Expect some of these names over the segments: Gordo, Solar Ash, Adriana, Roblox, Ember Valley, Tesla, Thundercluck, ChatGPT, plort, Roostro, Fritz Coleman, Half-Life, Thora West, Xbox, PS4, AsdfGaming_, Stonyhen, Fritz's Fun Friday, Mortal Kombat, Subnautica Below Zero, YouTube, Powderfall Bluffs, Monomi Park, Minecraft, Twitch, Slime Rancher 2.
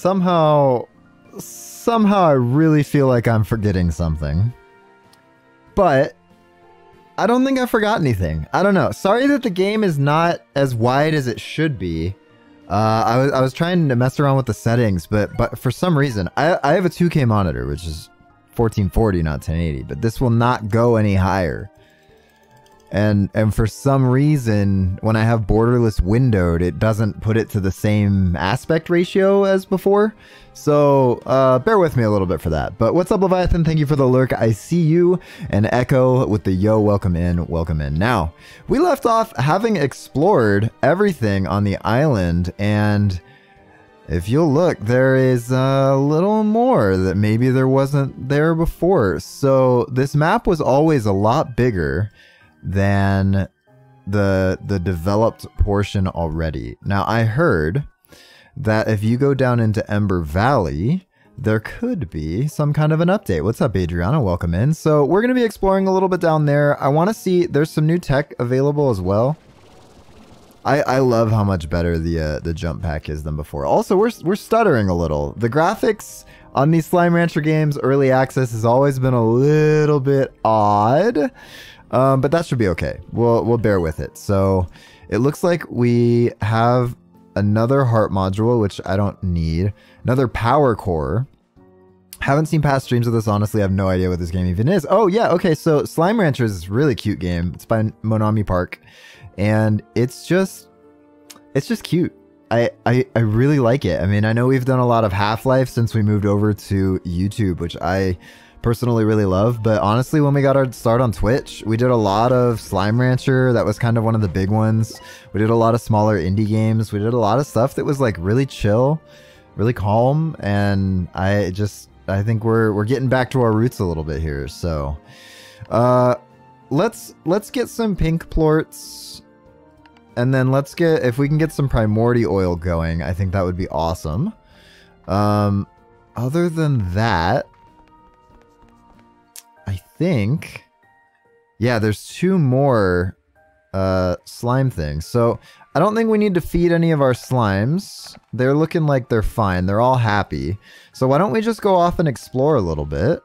Somehow I really feel like I'm forgetting something. But I don't think I forgot anything. I don't know. Sorry that the game is not as wide as it should be. I was trying to mess around with the settings, but for some reason, I have a 2K monitor, which is 1440, not 1080, but this will not go any higher. And for some reason, when I have borderless windowed, it doesn't put it to the same aspect ratio as before. So bear with me a little bit for that. But what's up, Leviathan? Thank you for the lurk. I see you. And Echo with the yo, welcome in, welcome in. Now, we left off having explored everything on the island. And if you'll look, there is a little more that maybe there wasn't there before. So this map was always a lot bigger than the developed portion already. Now, I heard that if you go down into Ember Valley, there could be some kind of an update. What's up, Adriana? Welcome in. So we're going to be exploring a little bit down there. I want to see, there's some new tech available as well. I love how much better the jump pack is than before. Also, we're stuttering a little. The graphics on these Slime Rancher games, early access, has always been a little bit odd. But that should be okay. We'll bear with it. So it looks like we have another heart module, which I don't need. Another power core. Haven't seen past streams of this, honestly. I have no idea what this game even is. Oh, yeah. Okay, so Slime Rancher is a really cute game. It's by Monomi Park. And it's just cute. I really like it. I mean, I know we've done a lot of Half-Life since we moved over to YouTube, which I personally really love, but honestly, when we got our start on Twitch, we did a lot of Slime Rancher. That was kind of one of the big ones. We did a lot of smaller indie games. We did a lot of stuff that was like really chill, really calm, and I think we're getting back to our roots a little bit here. So let's get some pink plorts, and then let's get, if we can get some primordial oil going, I think that would be awesome. Other than that, I think, yeah, there's two more slime things. So I don't think we need to feed any of our slimes. They're looking like they're fine. They're all happy. So why don't we just go off and explore a little bit?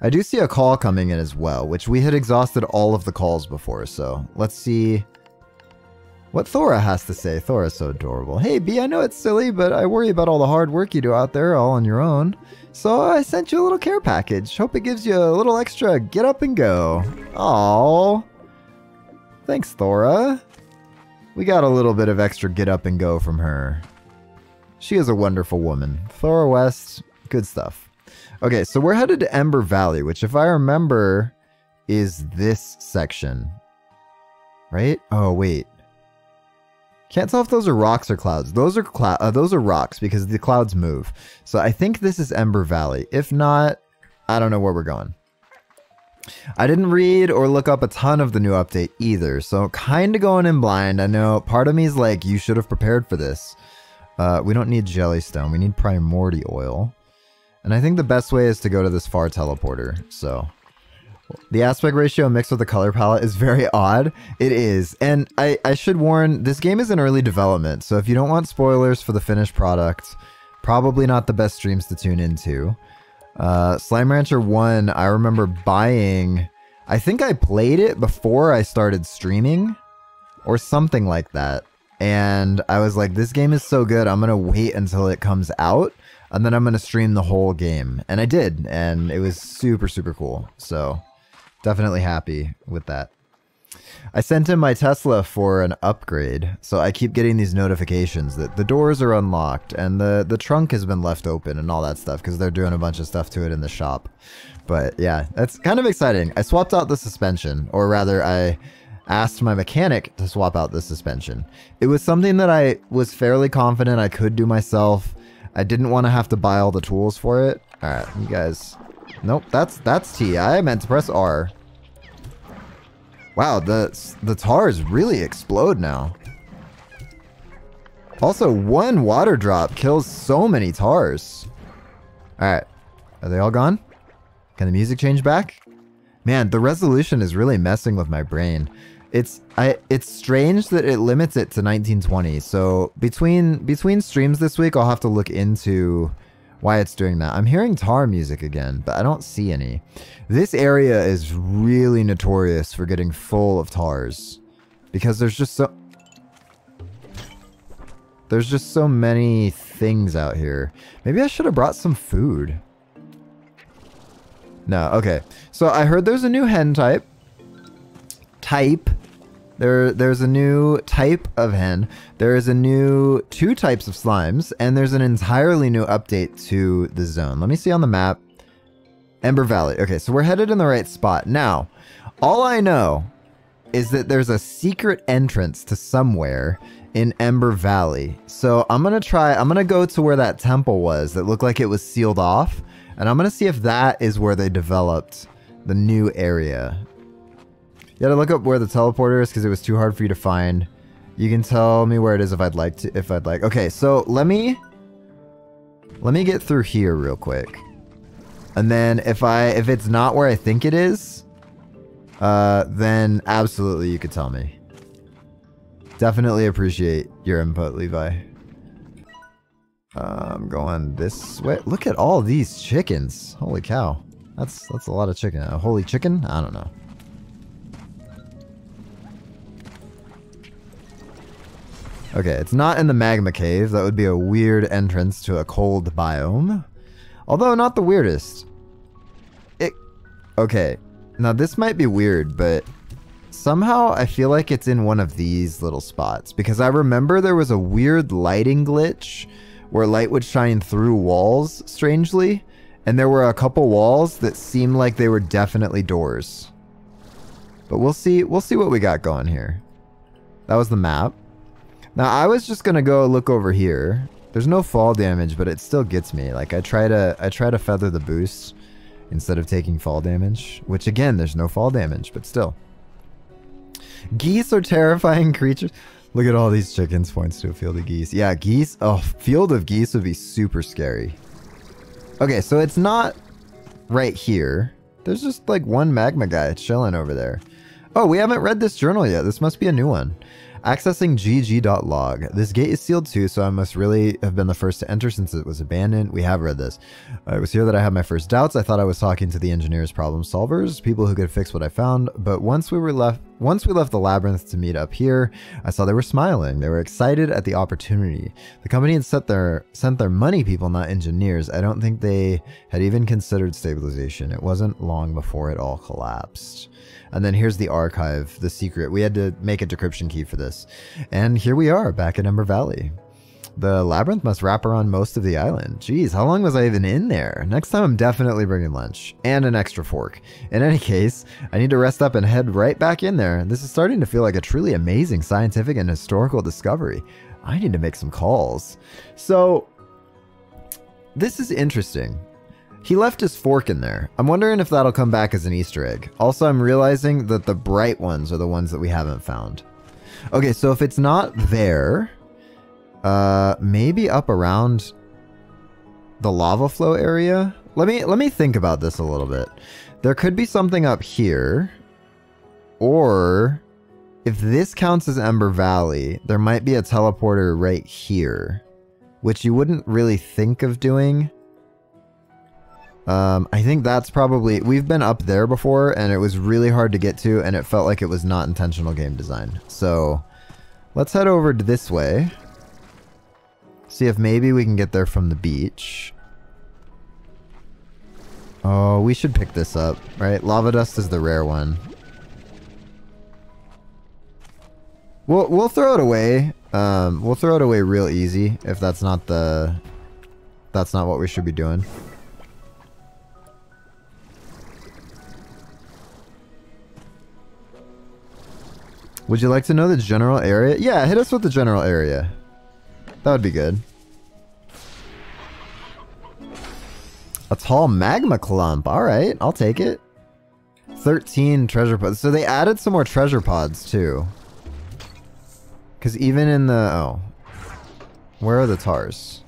I do see a call coming in as well, which we had exhausted all of the calls before. So let's see what Thora has to say. Thora's so adorable. Hey, B, I know it's silly, but I worry about all the hard work you do out there all on your own. So I sent you a little care package. Hope it gives you a little extra get up and go. Aww. Thanks, Thora. We got a little bit of extra get up and go from her. She is a wonderful woman. Thora West, good stuff. Okay, so we're headed to Ember Valley, which if I remember is this section. Right? Oh, wait. Can't tell if those are rocks or clouds. Those are rocks because the clouds move. So I think this is Ember Valley. If not, I don't know where we're going. I didn't read or look up a ton of the new update either, so kind of going in blind. I know part of me is like, you should have prepared for this. We don't need Jellystone. We need Primordial Oil. And I think the best way is to go to this far teleporter, so... The aspect ratio mixed with the color palette is very odd. It is. And I should warn, this game is in early development, so if you don't want spoilers for the finished product, probably not the best streams to tune into. Slime Rancher 1, I remember buying... I think I played it before I started streaming, or something like that. And I was like, this game is so good, I'm going to wait until it comes out, and then I'm going to stream the whole game. And I did, and it was super, super cool, so... Definitely happy with that. I sent in my Tesla for an upgrade, so I keep getting these notifications that the doors are unlocked and the trunk has been left open and all that stuff because they're doing a bunch of stuff to it in the shop. But yeah, that's kind of exciting. I swapped out the suspension, or rather I asked my mechanic to swap out the suspension. It was something that I was fairly confident I could do myself. I didn't want to have to buy all the tools for it. All right, you guys... Nope, that's T. I meant to press R. Wow, the tars really explode now. Also, one water drop kills so many tars. Alright, are they all gone? Can the music change back? Man, the resolution is really messing with my brain. It's strange that it limits it to 1920. So between streams this week, I'll have to look into why it's doing that. I'm hearing tar music again, but I don't see any. This area is really notorious for getting full of tars because there's just so many things out here. Maybe I should have brought some food. No, okay. So I heard there's a new hen type. There's a new type of hen. There is a new two types of slimes, and there's an entirely new update to the zone. Let me see on the map. Ember Valley. Okay, so we're headed in the right spot. Now, all I know is that there's a secret entrance to somewhere in Ember Valley. So I'm gonna go to where that temple was that looked like it was sealed off, and I'm gonna see if that is where they developed the new area. You gotta look up where the teleporter is because it was too hard for you to find. You can tell me where it is if I'd like to, Okay, so let me get through here real quick. And then if it's not where I think it is, then absolutely you could tell me. Definitely appreciate your input, Levi. I'm going this way. Look at all these chickens. Holy cow. That's a lot of chicken. A holy chicken? I don't know. Okay, it's not in the magma cave. That would be a weird entrance to a cold biome. Although, not the weirdest. Okay, now this might be weird, but somehow I feel like it's in one of these little spots. Because I remember there was a weird lighting glitch where light would shine through walls, strangely. And there were a couple walls that seemed like they were definitely doors. But we'll see what we got going here. That was the map. Now, I was just gonna go look over here. There's no fall damage, but it still gets me. Like, I try to feather the boost instead of taking fall damage. Which, again, there's no fall damage, but still. Geese are terrifying creatures. Look at all these chickens, points to a field of geese. Yeah, geese. Oh, field of geese would be super scary. Okay, so it's not right here. There's just, like, one magma guy chilling over there. Oh, we haven't read this journal yet. This must be a new one. Accessing gg.log. This gate is sealed too, so I must really have been the first to enter since it was abandoned. We have read this. It was here that I had my first doubts. I thought I was talking to the engineers, problem solvers, people who could fix what I found. But once we left the labyrinth to meet up here, I saw they were smiling. They were excited at the opportunity. The company had sent their money people, not engineers. I don't think they had even considered stabilization. It wasn't long before it all collapsed. And then here's the archive, the secret. We had to make a decryption key for this. And here we are, back at Ember Valley. The labyrinth must wrap around most of the island. Jeez, how long was I even in there? Next time I'm definitely bringing lunch. And an extra fork. In any case, I need to rest up and head right back in there. This is starting to feel like a truly amazing scientific and historical discovery. I need to make some calls. So, this is interesting. He left his fork in there. I'm wondering if that'll come back as an Easter egg. Also, I'm realizing that the bright ones are the ones that we haven't found. Okay, so if it's not there, maybe up around the lava flow area? Let me think about this a little bit. There could be something up here, or if this counts as Ember Valley, there might be a teleporter right here, which you wouldn't really think of doing. I think that's probably... We've been up there before, and it was really hard to get to, and it felt like it was not intentional game design. So, let's head over this way. See if maybe we can get there from the beach. Oh, we should pick this up, right? Lava dust is the rare one. We'll throw it away. We'll throw it away real easy, if that's not the... That's not what we should be doing. Would you like to know the general area? Yeah, hit us with the general area. That would be good. A tall magma clump. Alright, I'll take it. 13 treasure pods. So they added some more treasure pods, too. Because even in the... Oh. Where are the tars?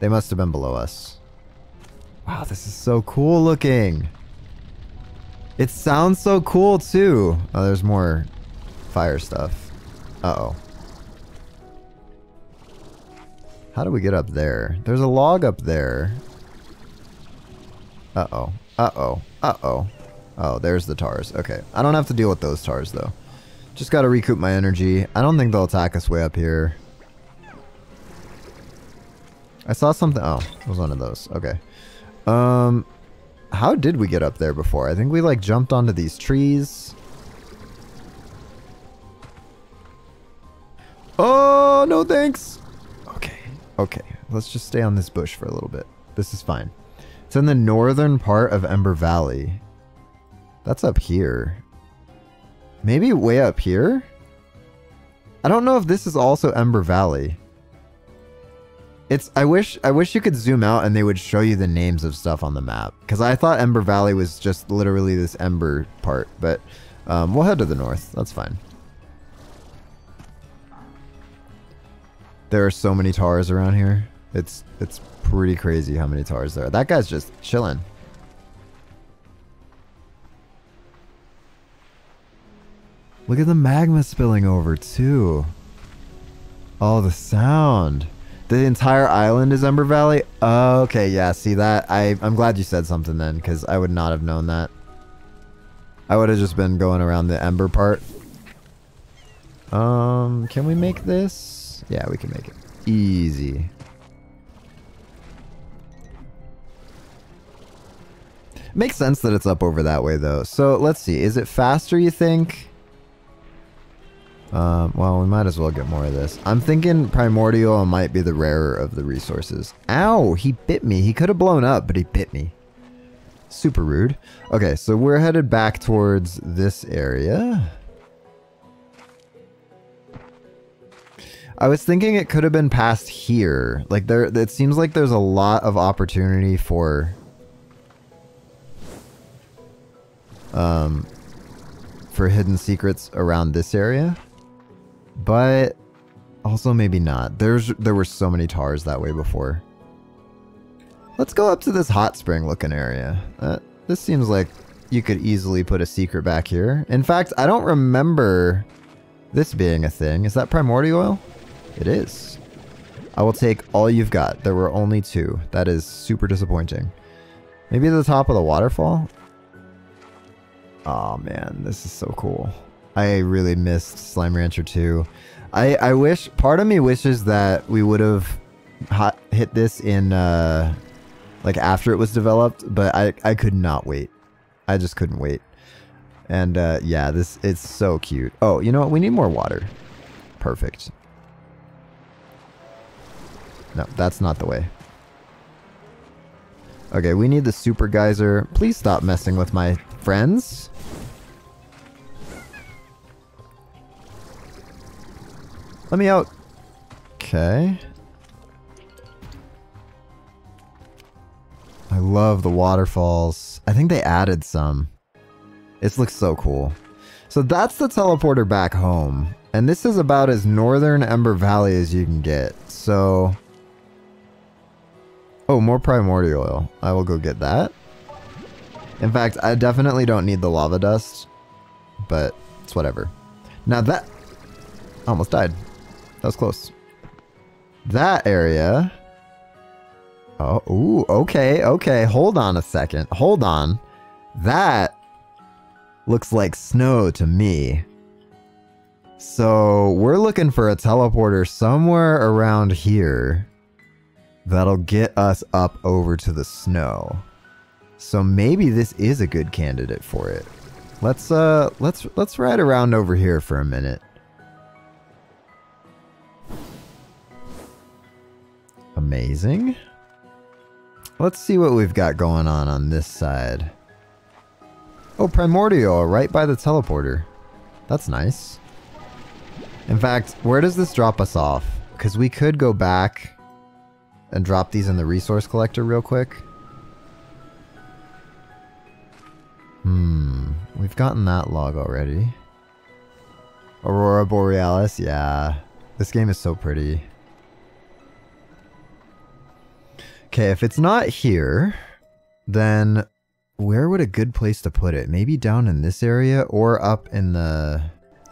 They must have been below us. Wow, this is so cool looking. It sounds so cool, too. Oh, there's more... fire stuff. Uh-oh. How do we get up there? There's a log up there. Uh-oh. Uh-oh. Uh-oh. Oh, there's the tars. Okay. I don't have to deal with those tars, though. Just gotta recoup my energy. I don't think they'll attack us way up here. I saw something. Oh, it was one of those. Okay. How did we get up there before? I think we, like, jumped onto these trees. Oh, no thanks. Okay. Okay. Let's just stay on this bush for a little bit. This is fine. It's in the northern part of Ember Valley. That's up here. Maybe way up here? I don't know if this is also Ember Valley. It's I wish you could zoom out and they would show you the names of stuff on the map. Because I thought Ember Valley was just literally this Ember part. But we'll head to the north. That's fine. There are so many tars around here. It's pretty crazy how many tars there are. That guy's just chilling. Look at the magma spilling over too. Oh, the sound. The entire island is Ember Valley? Okay, yeah, see that? I'm glad you said something then, because I would not have known that. I would have just been going around the Ember part. Can we make this? Yeah, we can make it. Easy. Makes sense that it's up over that way, though. So, let's see. Is it faster, you think? Well, we might as well get more of this. I'm thinking Primordial might be the rarer of the resources. Ow! He bit me. He could have blown up, but he bit me. Super rude. Okay, so we're headed back towards this area. I was thinking it could have been past here. Like, there, it seems like there's a lot of opportunity for... for hidden secrets around this area. But also maybe not. There were so many tars that way before. Let's go up to this hot spring looking area. This seems like you could easily put a secret back here. In fact, I don't remember this being a thing. Is that primordial oil? It is. I will take all you've got. There were only two. That is super disappointing. Maybe the top of the waterfall? Oh man, this is so cool. I really missed Slime Rancher 2. I wish, part of me wishes that we would have hit this in, like after it was developed, but I could not wait. I just couldn't wait. And yeah, it's so cute. Oh, you know what? We need more water. Perfect. No, that's not the way. Okay, we need the super geyser. Please stop messing with my friends. Let me out. Okay. I love the waterfalls. I think they added some. It looks so cool. So that's the teleporter back home. And this is about as northern Ember Valley as you can get. So... oh, more primordial oil. I will go get that. In fact, I definitely don't need the lava dust. But it's whatever. Now that... almost died. That was close. That area. Oh, ooh, okay, okay. Hold on a second. Hold on. That looks like snow to me. So we're looking for a teleporter somewhere around here that'll get us up over to the snow. So maybe this is a good candidate for it. Let's ride around over here for a minute. Amazing. Let's see what we've got going on this side. Oh, primordial, right by the teleporter. That's nice. In fact, where does this drop us off? Because we could go back and drop these in the resource collector real quick. We've gotten that log already. Aurora Borealis, yeah. This game is so pretty. Okay, if it's not here, then where would a good place to put it? Maybe down in this area or up in the...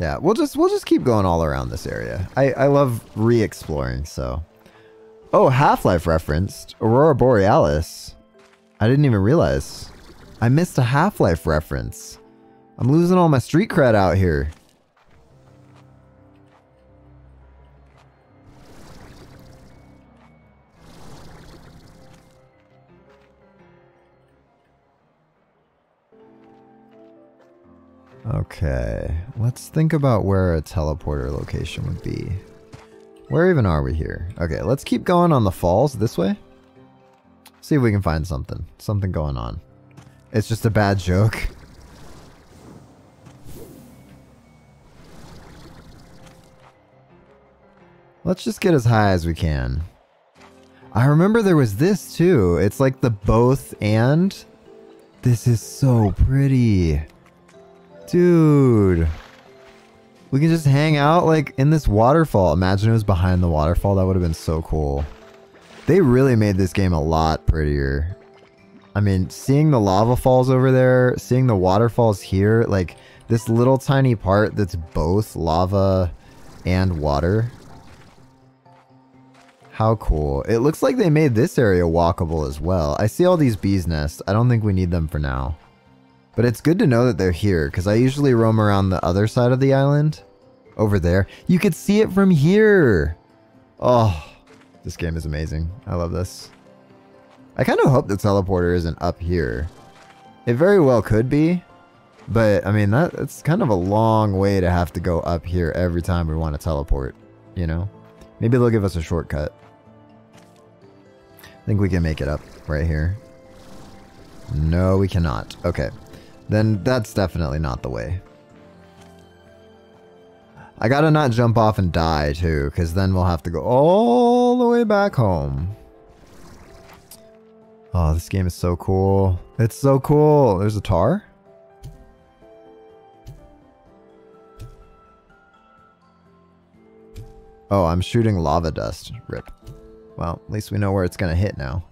Yeah, we'll just keep going all around this area. I love re-exploring, so. Oh, Half-Life referenced. Aurora Borealis. I didn't even realize. I missed a Half-Life reference. I'm losing all my street cred out here. Okay, let's think about where a teleporter location would be. Where even are we here? Okay, let's keep going on the falls this way. See if we can find something. Something going on. It's just a bad joke. Let's just get as high as we can. I remember there was this too. It's like the both and. This is so pretty. Dude, we can just hang out like in this waterfall. Imagine it was behind the waterfall. That would have been so cool. They really made this game a lot prettier. I mean, seeing the lava falls over there, seeing the waterfalls here, like this little tiny part that's both lava and water. How cool. It looks like they made this area walkable as well. I see all these bees' nests. I don't think we need them for now. But it's good to know that they're here, because I usually roam around the other side of the island. Over there. You could see it from here! Oh, this game is amazing. I love this. I kind of hope the teleporter isn't up here. It very well could be. But, I mean, that's kind of a long way to have to go up here every time we want to teleport. You know? Maybe they'll give us a shortcut. I think we can make it up right here. No, we cannot. Okay. Then that's definitely not the way. I gotta not jump off and die too, because then we'll have to go all the way back home. Oh, this game is so cool. It's so cool. There's a tar? Oh, I'm shooting lava dust. Rip. Well, at least we know where it's gonna hit now.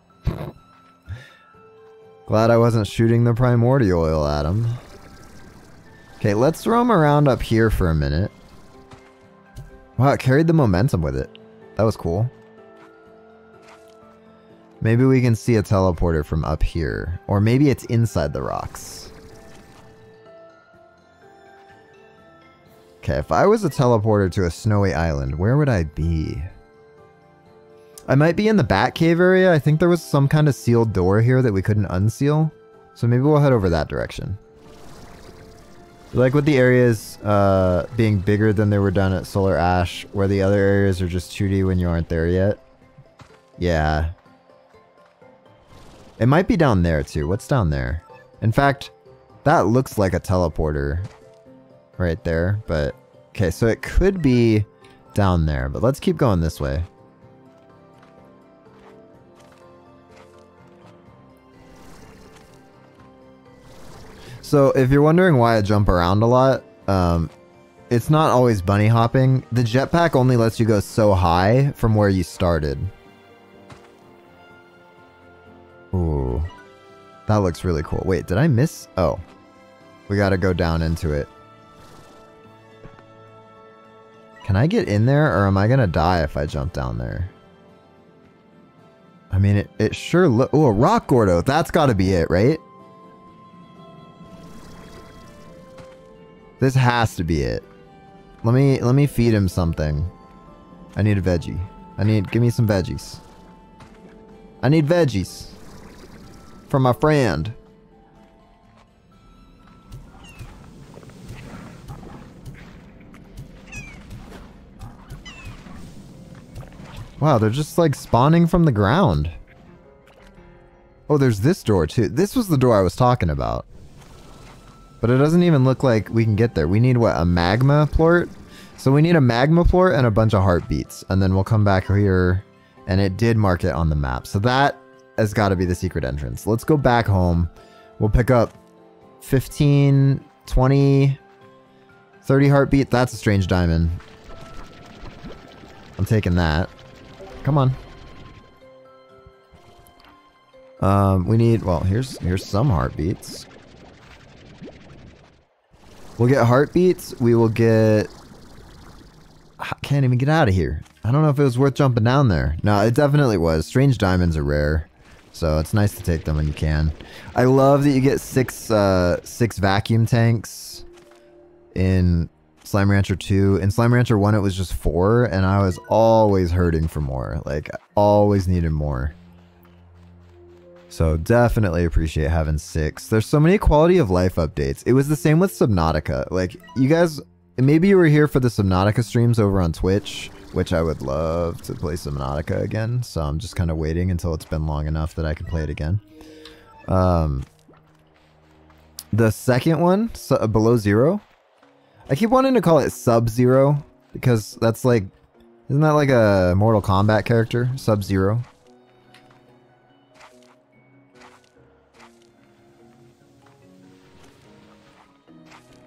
Glad I wasn't shooting the primordial oil at him. Okay, let's roam around up here for a minute. Wow, it carried the momentum with it. That was cool. Maybe we can see a teleporter from up here. Or maybe it's inside the rocks. Okay, if I was a teleporter to a snowy island, where would I be? I might be in the Batcave area. I think there was some kind of sealed door here that we couldn't unseal. So maybe we'll head over that direction. I like with the areas being bigger than they were done at Solar Ash, where the other areas are just 2D when you aren't there yet. Yeah. It might be down there too. What's down there? In fact, that looks like a teleporter right there. But okay, so it could be down there. But let's keep going this way. So if you're wondering why I jump around a lot, it's not always bunny hopping. The jetpack only lets you go so high from where you started. Ooh, that looks really cool. Wait, did I miss? Oh, we gotta go down into it. Can I get in there or am I gonna die if I jump down there? I mean, it sure look. Ooh, a rock Gordo. That's gotta be it, right? This has to be it. Let me feed him something. I need a veggie. Give me some veggies. I need veggies. From my friend. Wow, they're just like spawning from the ground. Oh, there's this door too. This was the door I was talking about. But it doesn't even look like we can get there. We need, what, a magma plort? So we need a magma plort and a bunch of heartbeats. And then we'll come back here. And it did mark it on the map. So that has got to be the secret entrance. Let's go back home. We'll pick up 15, 20, 30 heartbeat. That's a strange diamond. I'm taking that. Come on. We need... Well, here's some heartbeats. We'll get heartbeats. We will get... I can't even get out of here. I don't know if it was worth jumping down there. No, it definitely was. Strange diamonds are rare, so it's nice to take them when you can. I love that you get six vacuum tanks in Slime Rancher 2. In Slime Rancher 1, it was just 4, and I was always hurting for more. Like, I always needed more. So definitely appreciate having 6. There's so many quality of life updates. It was the same with Subnautica. Like, you guys... Maybe you were here for the Subnautica streams over on Twitch, which I would love to play Subnautica again. So I'm just kind of waiting until it's been long enough that I can play it again. The second one, Below Zero. I keep wanting to call it Sub-Zero because that's like... Isn't that like a Mortal Kombat character? Sub-Zero.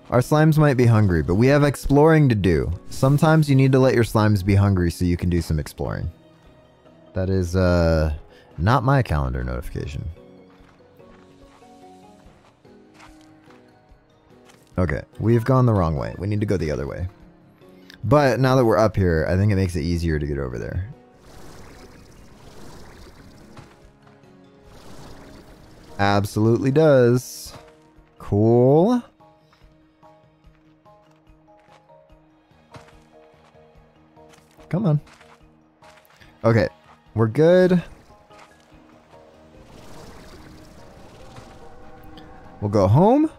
Our slimes might be hungry, but we have exploring to do. Sometimes you need to let your slimes be hungry so you can do some exploring. That is, not my calendar notification. Okay, we've gone the wrong way. We need to go the other way. But now that we're up here, I think it makes it easier to get over there. Absolutely does. Cool. Come on. Okay, we're good. We'll go home.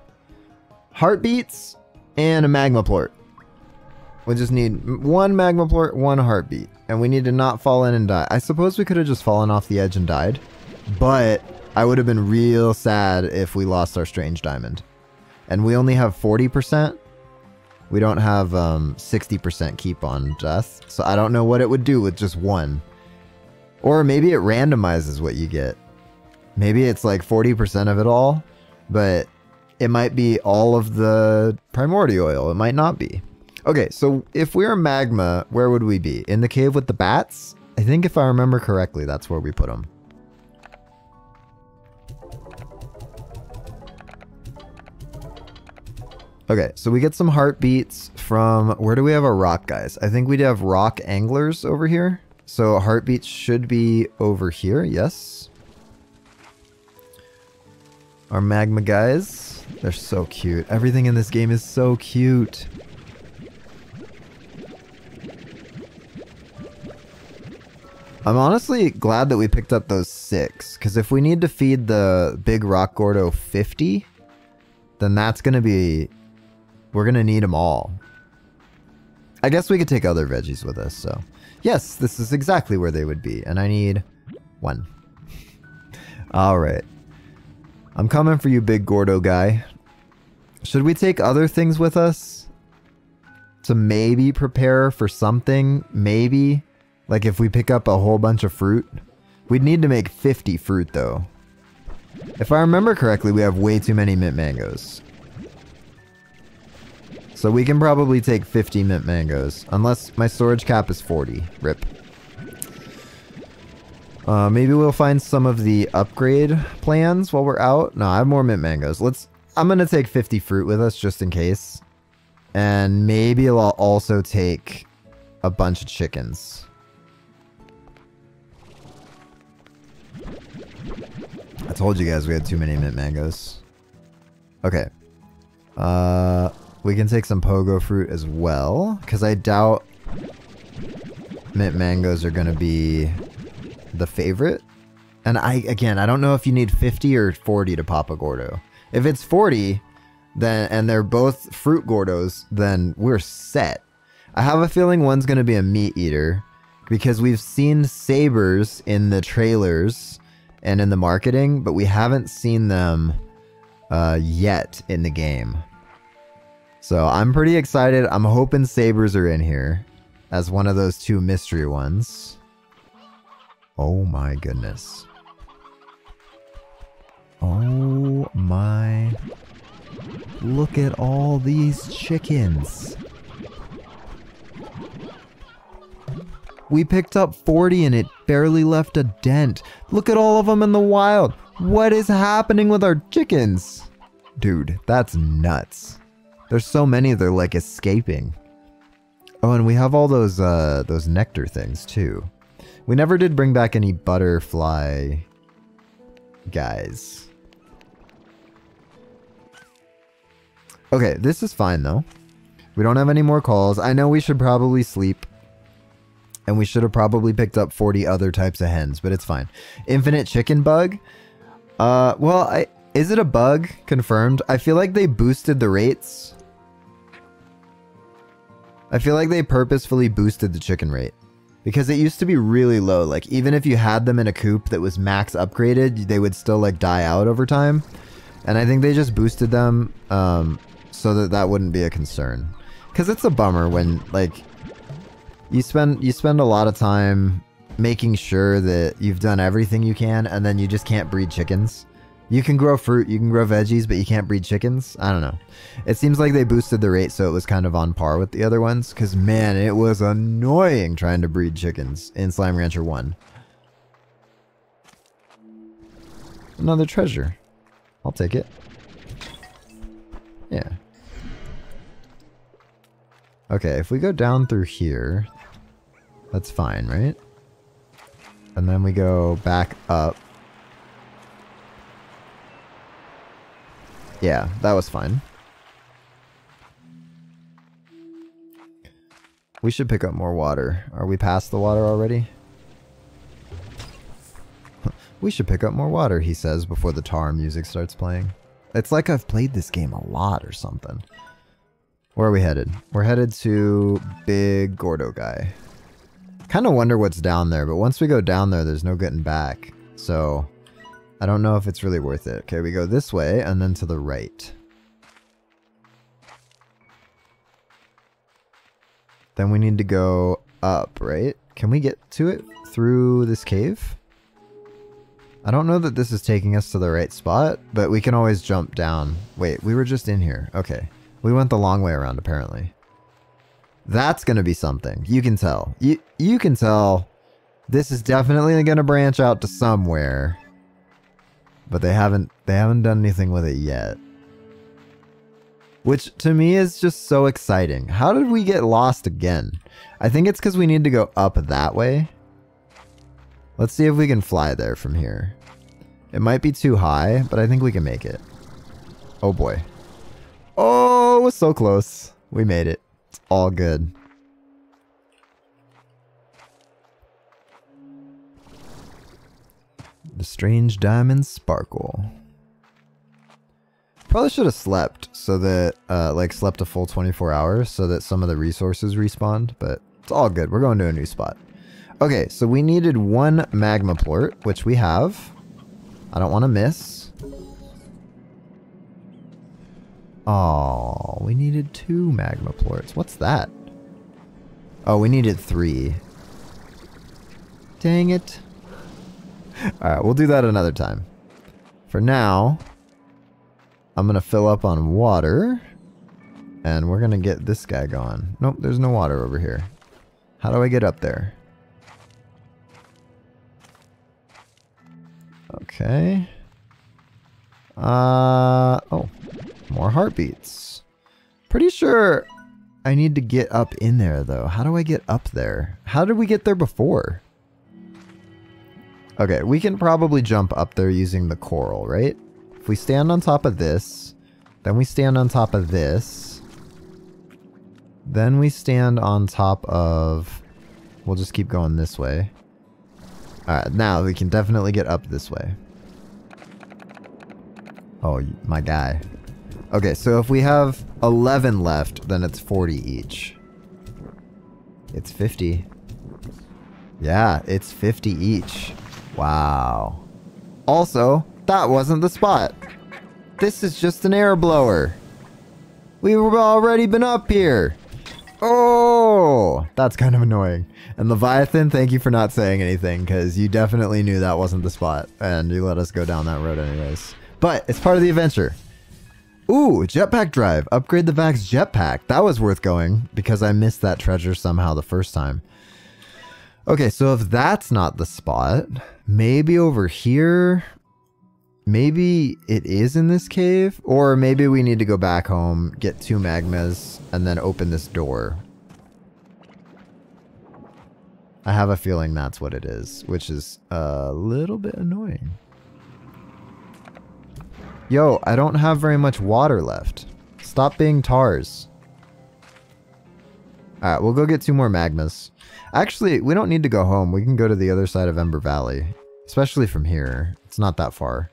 Heartbeats and a magma plort. We just need one magma plort, one heartbeat. And we need to not fall in and die. I suppose we could have just fallen off the edge and died. But I would have been real sad if we lost our strange diamond. And we only have 40%. We don't have 60% keep on death, so I don't know what it would do with just one. Or maybe it randomizes what you get. Maybe it's like 40% of it all, but it might be all of the primordial oil. It might not be. Okay, so if we were magma, where would we be? In the cave with the bats? I think if I remember correctly, that's where we put them. Okay, so we get some heartbeats from... Where do we have our rock guys? I think we do have rock anglers over here. So heartbeats should be over here, yes. Our magma guys. They're so cute. Everything in this game is so cute. I'm honestly glad that we picked up those 6. Because if we need to feed the big rock gordo 50, then that's going to be... We're going to need them all. I guess we could take other veggies with us, so... Yes, this is exactly where they would be, and I need one. Alright. I'm coming for you, big Gordo guy. Should we take other things with us? To maybe prepare for something? Maybe? Like if we pick up a whole bunch of fruit? We'd need to make 50 fruit, though. If I remember correctly, we have way too many mint mangoes. So we can probably take 50 mint mangoes. Unless my storage cap is 40. Rip. Maybe we'll find some of the upgrade plans while we're out. No, I have more mint mangoes. I'm going to take 50 fruit with us just in case. And maybe I'll also take a bunch of chickens. I told you guys we had too many mint mangoes. Okay. We can take some pogo fruit as well, because I doubt mint mangoes are going to be the favorite. And I don't know if you need 50 or 40 to pop a Gordo. If it's 40, then and they're both fruit Gordos, then we're set. I have a feeling one's going to be a meat eater, because we've seen sabers in the trailers and in the marketing, but we haven't seen them yet in the game. So I'm pretty excited. I'm hoping sabers are in here as one of those two mystery ones. Oh my goodness. Oh my... Look at all these chickens. We picked up 40 and it barely left a dent. Look at all of them in the wild. What is happening with our chickens? Dude, that's nuts. There's so many, they're like escaping. Oh, and we have all those nectar things too. We never did bring back any butterfly guys. Okay, this is fine though. We don't have any more calls. I know we should probably sleep. And we should have probably picked up 40 other types of hens, but it's fine. Infinite chicken bug? Well, is it a bug? Confirmed. I feel like they boosted the rates. I feel like they purposefully boosted the chicken rate. Because it used to be really low. Like, even if you had them in a coop that was max upgraded, they would still, like, die out over time. And I think they just boosted them, so that wouldn't be a concern. Because it's a bummer when, like... You spend a lot of time making sure that you've done everything you can, and then you just can't breed chickens. You can grow fruit, you can grow veggies, but you can't breed chickens? I don't know. It seems like they boosted the rate so it was kind of on par with the other ones, because man, it was annoying trying to breed chickens in Slime Rancher 1. Another treasure. I'll take it. Yeah. Okay, if we go down through here... That's fine, right? And then we go back up. Yeah, that was fine. We should pick up more water. Are we past the water already? We should pick up more water, he says, before the tar music starts playing. It's like I've played this game a lot or something. Where are we headed? We're headed to Big Gordo Guy. Kind of wonder what's down there, but once we go down there, there's no getting back. So, I don't know if it's really worth it. Okay, we go this way, and then to the right. Then we need to go up, right? Can we get to it through this cave? I don't know that this is taking us to the right spot, but we can always jump down. Wait, we were just in here. Okay. We went the long way around, apparently. That's going to be something. You can tell. You can tell this is definitely going to branch out to somewhere. But they haven't done anything with it yet. Which to me is just so exciting. How did we get lost again? I think it's because we need to go up that way. Let's see if we can fly there from here. It might be too high, but I think we can make it. Oh boy. Oh, it was so close. We made it. It's all good. The strange diamond sparkle. Probably should have slept so that, slept a full 24 hours so that some of the resources respawned, but it's all good. We're going to a new spot. Okay, so we needed one magma plort, which we have. I don't want to miss. Oh, we needed 2 magma plorts. What's that? Oh, we needed 3. Dang it. Alright, we'll do that another time. For now, I'm going to fill up on water. And we're going to get this guy going. Nope, there's no water over here. How do I get up there? Okay. Oh, more heartbeats. Pretty sure I need to get up in there, though. How do I get up there? How did we get there before? Okay, we can probably jump up there using the coral, right? If we stand on top of this, then we stand on top of this, then we stand on top of... We'll just keep going this way. Alright, now we can definitely get up this way. Oh, my guy. Okay, so if we have 11 left, then it's 40 each. It's 50. Yeah, it's 50 each. Wow. Also, that wasn't the spot. This is just an air blower. We've already been up here. Oh, that's kind of annoying. And Leviathan, thank you for not saying anything, because you definitely knew that wasn't the spot, and you let us go down that road anyways. But it's part of the adventure. Ooh, jetpack drive. Upgrade the Vax jetpack. That was worth going because I missed that treasure somehow the first time. Okay, so if that's not the spot, maybe over here. Maybe it is in this cave, or maybe we need to go back home, get 2 magmas, and then open this door. I have a feeling that's what it is, which is a little bit annoying. Yo, I don't have very much water left. Stop being tars. Alright, we'll go get 2 more magmas. Actually, we don't need to go home. We can go to the other side of Ember Valley. Especially from here. It's not that far.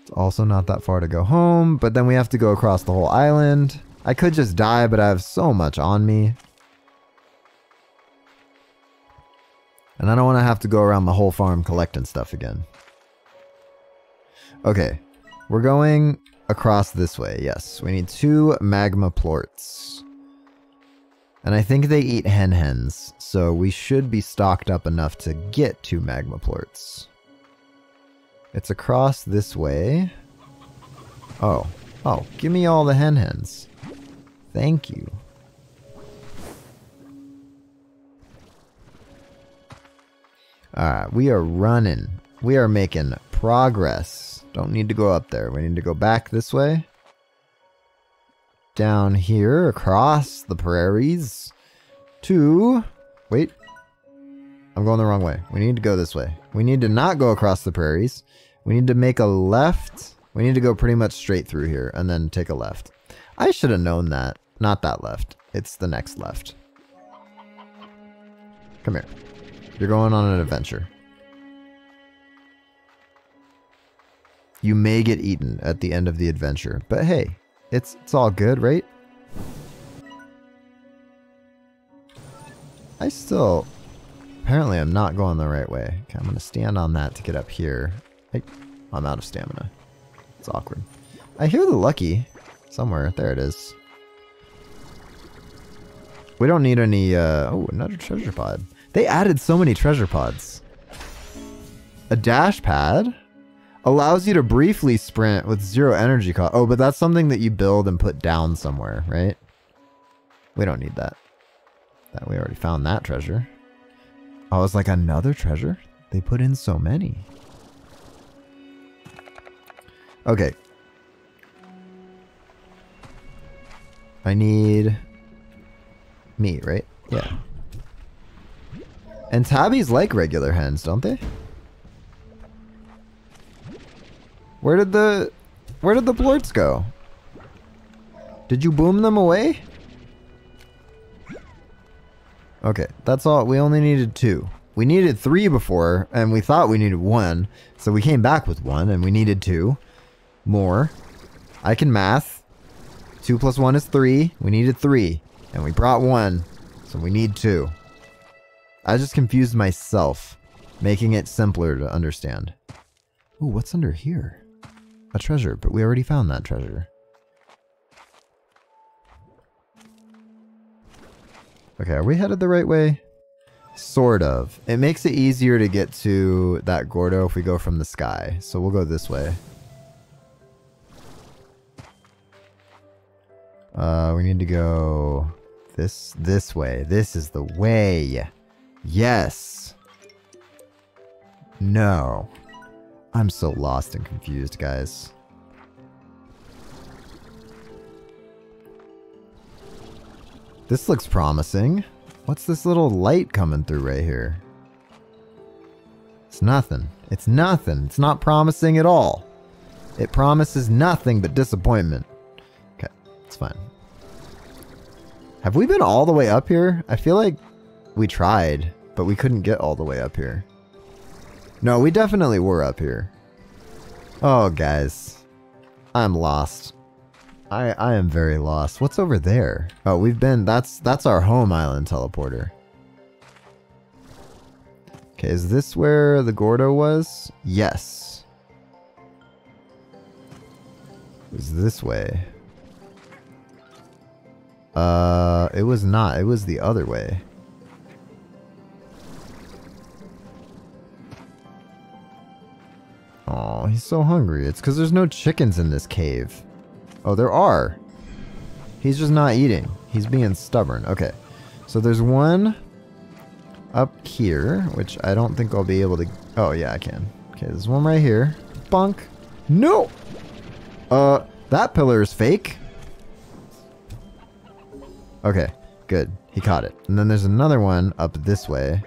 It's also not that far to go home, but then we have to go across the whole island. I could just die, but I have so much on me. And I don't want to have to go around the whole farm collecting stuff again. Okay, we're going across this way, yes. We need 2 magma plorts. And I think they eat hen-hens, so we should be stocked up enough to get 2 magma plorts. It's across this way. Oh. Oh, give me all the hen-hens. Thank you. Alright, we are running. We are making progress. Don't need to go up there. We need to go back this way. Down here, across the prairies. To... Wait. I'm going the wrong way. We need to go this way. We need to not go across the prairies. We need to make a left. We need to go pretty much straight through here and then take a left. I should have known that. Not that left. It's the next left. Come here. You're going on an adventure. You may get eaten at the end of the adventure, but hey, it's all good, right? I still... Apparently I'm not going the right way. Okay, I'm going to stand on that to get up here. I'm out of stamina. It's awkward. I hear the lucky somewhere. There it is. We don't need any... oh, another treasure pod. They added so many treasure pods. A dash pad allows you to briefly sprint with 0 energy cost. Oh, but that's something that you build and put down somewhere, right? We don't need that. We already found that treasure. I was like, another treasure? They put in so many. Okay. I need meat, right? Yeah. And tabbies like regular hens, don't they? Where did the plorts go? Did you boom them away? Okay, that's all. We only needed 2. We needed 3 before, and we thought we needed 1. So we came back with 1, and we needed 2 more. I can math. 2 plus 1 is 3. We needed 3, and we brought 1. So we need 2. I just confused myself, making it simpler to understand. Ooh, what's under here? A treasure, but we already found that treasure. Okay, are we headed the right way? Sort of. It makes it easier to get to that Gordo if we go from the sky. So we'll go this way. We need to go this way. This is the way. Yes. No. I'm so lost and confused, guys. This looks promising. What's this little light coming through right here? It's nothing. It's nothing. It's not promising at all. It promises nothing but disappointment. Okay, it's fine. Have we been all the way up here? I feel like we tried, but we couldn't get all the way up here. No, we definitely were up here. Oh, guys. I'm lost. I am very lost. What's over there? Oh, we've been... That's our home island teleporter. Okay, is this where the Gordo was? Yes. It was this way. It was not. It was the other way. Oh, he's so hungry. It's because there's no chickens in this cave. Oh, there are. He's just not eating. He's being stubborn. Okay. So there's one up here, which I don't think I'll be able to... Oh, yeah, I can. Okay, there's one right here. bonk. No! That pillar is fake. Okay, good. He caught it. And then there's another one up this way.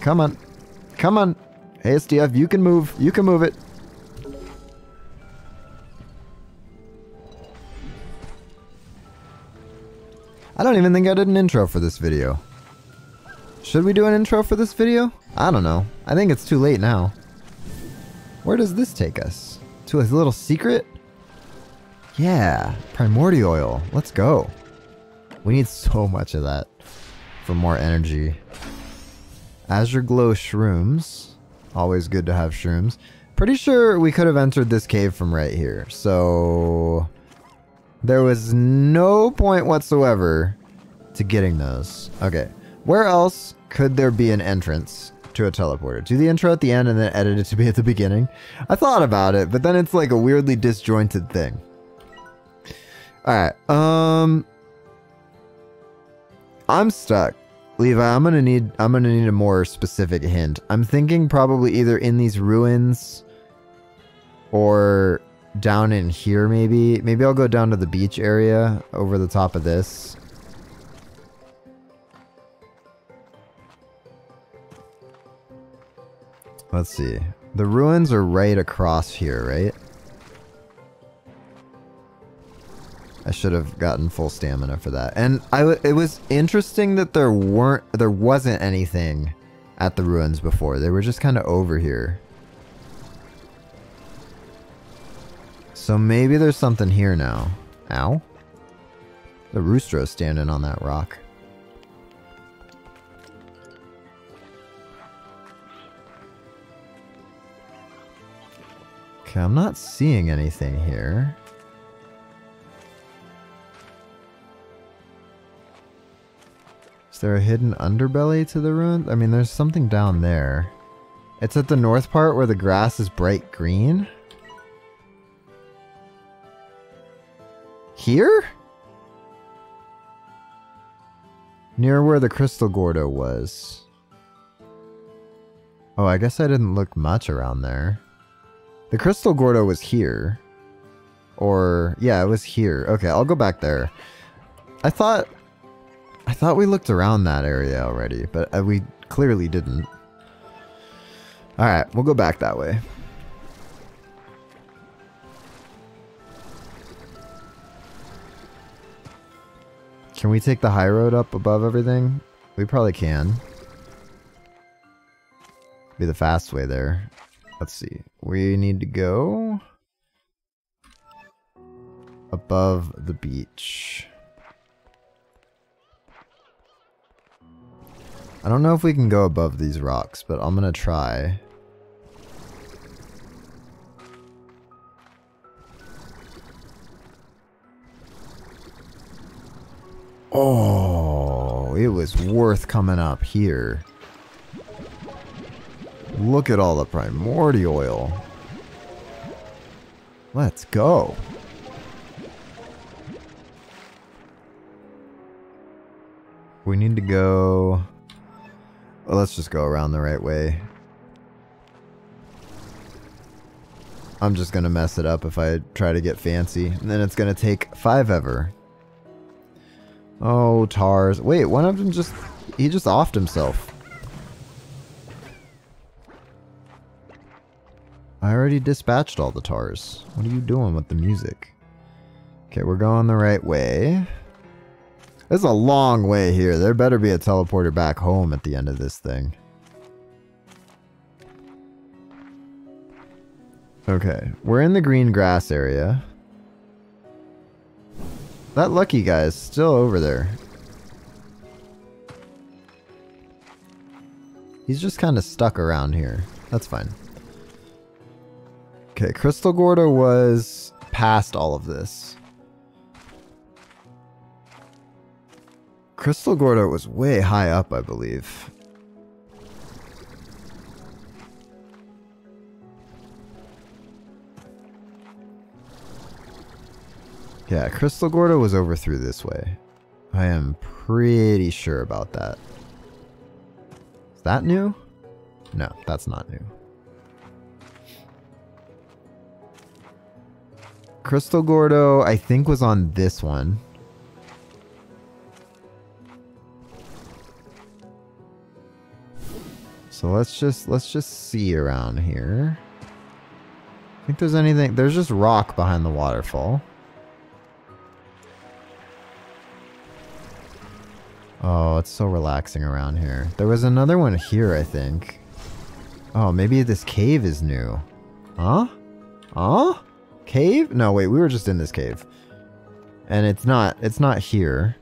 Come on. Come on. Hey, SDF, you can move. You can move it. I don't even think I did an intro for this video. Should we do an intro for this video? I don't know. I think it's too late now. Where does this take us? To a little secret? Yeah, primordial oil. Let's go. We need so much of that for more energy. Azure glow shrooms. Always good to have shrooms. Pretty sure we could have entered this cave from right here. So there was no point whatsoever to getting those. Okay. Where else could there be an entrance to a teleporter? Do the intro at the end and then edit it to be at the beginning? I thought about it, but then it's like a weirdly disjointed thing. Alright, I'm stuck. Levi, I'm gonna need a more specific hint. I'm thinking probably either in these ruins or down in here maybe. Maybe I'll go down to the beach area over the top of this. Let's see. The ruins are right across here, right? I should have gotten full stamina for that. And it was interesting that there wasn't anything at the ruins before. They were just kind of over here. So maybe there's something here now. Ow. The roostro's standing on that rock. Okay, I'm not seeing anything here. Is there a hidden underbelly to the ruins? I mean, there's something down there. It's at the north part where the grass is bright green. Here? Near where the crystal gordo was. Oh, I guess I didn't look much around there. The crystal gordo was here. Or, yeah, it was here. Okay, I'll go back there. I thought we looked around that area already, but we clearly didn't. Alright, we'll go back that way. Can we take the high road up above everything? We probably can. Be the fast way there. Let's see. We need to go above the beach. I don't know if we can go above these rocks, but I'm gonna try. Oh, it was worth coming up here. Look at all the primordial oil. Let's go. We need to go... Well, let's just go around the right way. I'm just gonna mess it up if I try to get fancy. And then it's gonna take 5 ever. Oh, tars. Wait, one of them just... He just offed himself. I already dispatched all the tars. What are you doing with the music? Okay, we're going the right way. It's a long way here. There better be a teleporter back home at the end of this thing. Okay, we're in the green grass area. That lucky guy is still over there. He's just kind of stuck around here. That's fine. Okay, Crystal Gordo was past all of this. Crystal Gordo was way high up, I believe. Yeah, Crystal Gordo was over through this way. I am pretty sure about that. Is that new? No, that's not new. Crystal Gordo, I think, was on this one. So let's just see around here. I think there's anything. There's just rock behind the waterfall. Oh, it's so relaxing around here. There was another one here, I think. Oh, maybe this cave is new. Huh? Huh? Cave? No, wait, we were just in this cave. And it's not here.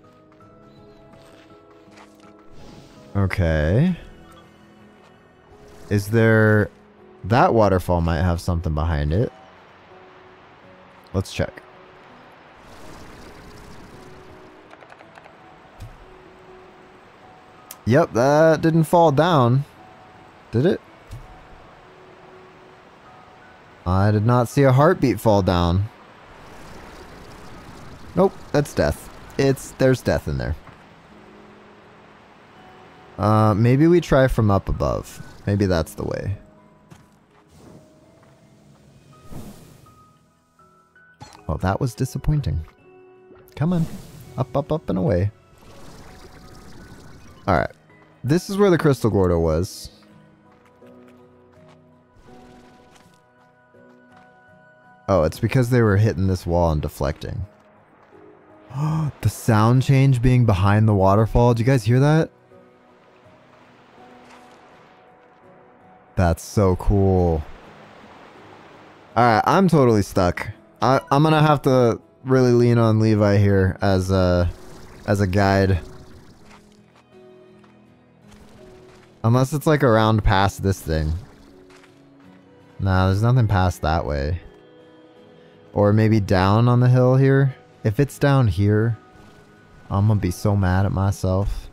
Okay. Is there... That waterfall might have something behind it. Let's check. Yep, that didn't fall down. Did it? I did not see a heartbeat fall down. Nope, that's death. There's death in there. Maybe we try from up above. Maybe that's the way. Well, that was disappointing. Come on. Up, up, up, and away. Alright. This is where the Crystal Gordo was. Oh, it's because they were hitting this wall and deflecting. The sound change being behind the waterfall. Do you guys hear that? That's so cool. Alright, I'm totally stuck. I'm gonna have to really lean on Levi here as a guide. Unless it's like around past this thing. Nah, there's nothing past that way. Or maybe down on the hill here. If it's down here, I'm gonna be so mad at myself.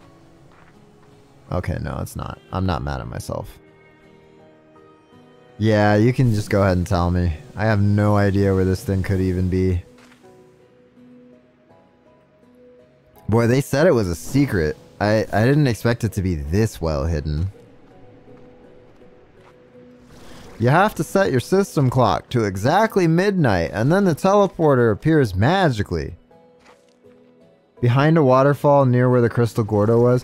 Okay, no, it's not. I'm not mad at myself. Yeah, you can just go ahead and tell me. I have no idea where this thing could even be. Boy, they said it was a secret. I didn't expect it to be this well hidden. You have to set your system clock to exactly midnight, and then the teleporter appears magically. Behind a waterfall near where the Crystal Gordo was.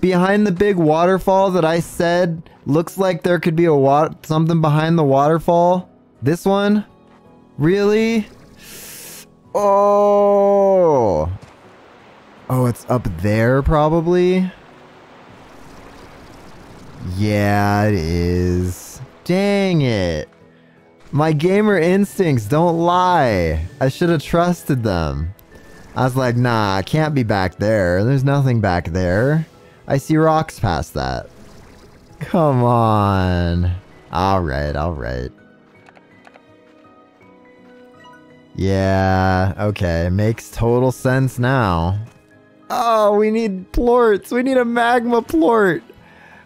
Behind the big waterfall that I said looks like there could be something behind the waterfall. This one? Really? Oh! Oh, it's up there probably? Yeah, it is. Dang it. My gamer instincts don't lie. I should have trusted them. I was like, nah, I can't be back there. There's nothing back there. I see rocks past that. Come on. Alright, alright. Yeah, okay. Makes total sense now. Oh, we need plorts. We need a magma plort.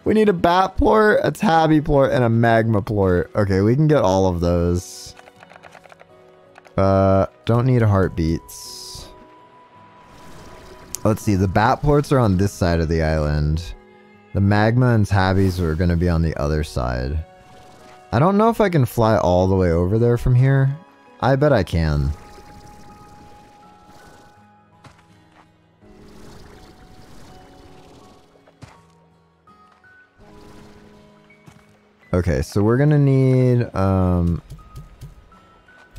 We need a bat plort, a tabby plort, and a magma plort. Okay, we can get all of those. Don't need heartbeats. Let's see, the bat plorts are on this side of the island. The magma and tabbies are going to be on the other side. I don't know if I can fly all the way over there from here. I bet I can. Okay, so we're gonna need,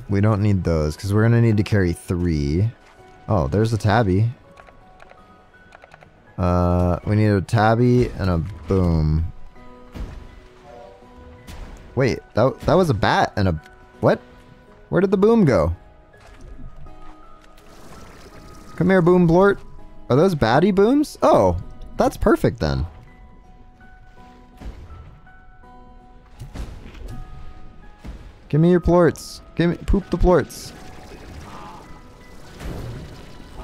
we don't need those, because we're gonna need to carry 3. Oh, there's a tabby. We need a tabby and a boom. Wait, that was a bat and a... What? Where did the boom go? Come here, boom blort. Are those baddie booms? Oh, that's perfect then. Give me your plorts. Poop the plorts.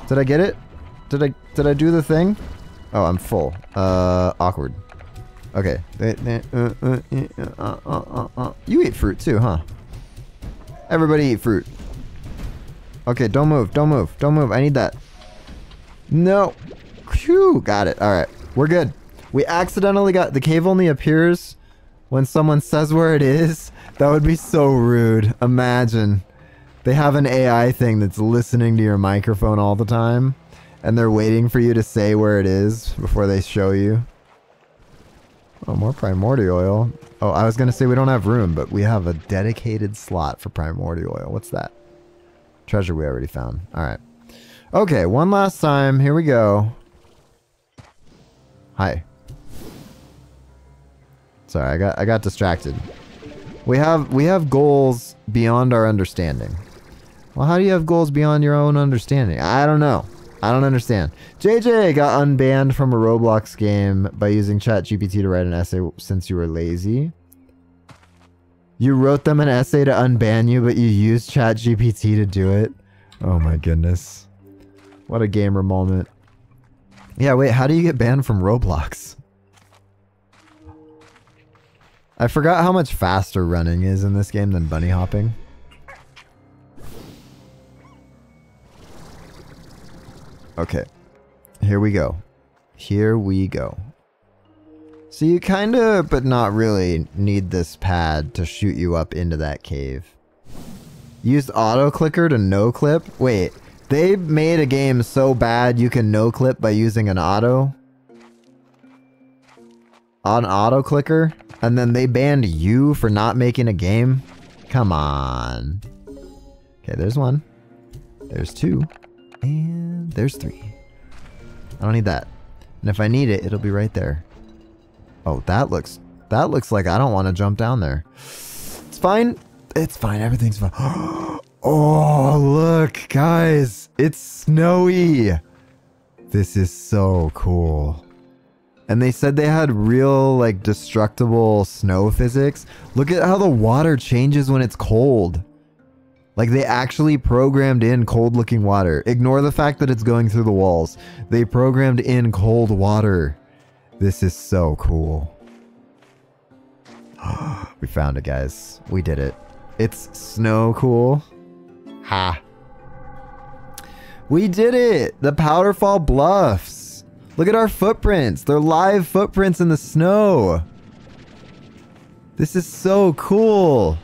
Did I get it? Did I do the thing? Oh, I'm full. Awkward. Okay. You eat fruit too, huh? Everybody eat fruit. Okay, don't move. Don't move. Don't move. I need that. No. Phew, got it. Alright. We're good. We accidentally got... The cave only appears when someone says where it is. That would be so rude. Imagine. They have an AI thing that's listening to your microphone all the time, and they're waiting for you to say where it is before they show you. Oh, more primordial oil. Oh, I was going to say we don't have room, but we have a dedicated slot for primordial oil. What's that? Treasure we already found. All right. Okay, one last time. Here we go. Hi. Sorry, I got distracted. We have goals beyond our understanding. Well, how do you have goals beyond your own understanding? I don't know. I don't understand. JJ got unbanned from a Roblox game by using ChatGPT to write an essay since you were lazy. You wrote them an essay to unban you, but you used ChatGPT to do it. Oh my goodness. What a gamer moment. Yeah, wait, how do you get banned from Roblox? I forgot how much faster running is in this game than bunny hopping. Okay, here we go. Here we go. So you kinda, but not really, need this pad to shoot you up into that cave. Used auto clicker to no clip? Wait, they made a game so bad you can no clip by using an auto? An auto clicker? And then they banned you for not making a game? Come on. Okay, there's one. There's two. And there's three. I don't need that. And if I need it, it'll be right there. Oh, that looks like I don't want to jump down there. It's fine. It's fine. Everything's fine. Oh, look, guys. It's snowy. This is so cool. And they said they had real, like, destructible snow physics. Look at how the water changes when it's cold. Like, they actually programmed in cold-looking water. Ignore the fact that it's going through the walls. They programmed in cold water. This is so cool. We found it, guys. We did it. It's snow cool. Ha. We did it! The Powderfall Bluffs. Look at our footprints. They're live footprints in the snow. This is so cool.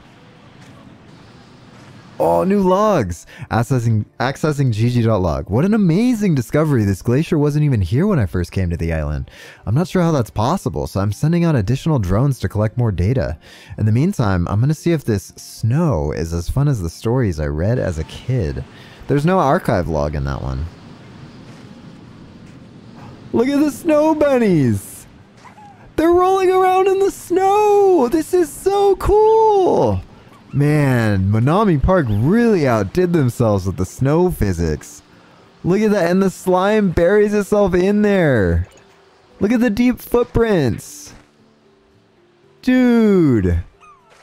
Oh, new logs! Accessing gg.log. What an amazing discovery. This glacier wasn't even here when I first came to the island. I'm not sure how that's possible, so I'm sending out additional drones to collect more data. In the meantime, I'm going to see if this snow is as fun as the stories I read as a kid. There's no archive log in that one. Look at the snow bunnies! They're rolling around in the snow! This is so cool! Man, Monomi Park really outdid themselves with the snow physics. Look at that, and the slime buries itself in there. Look at the deep footprints. Dude,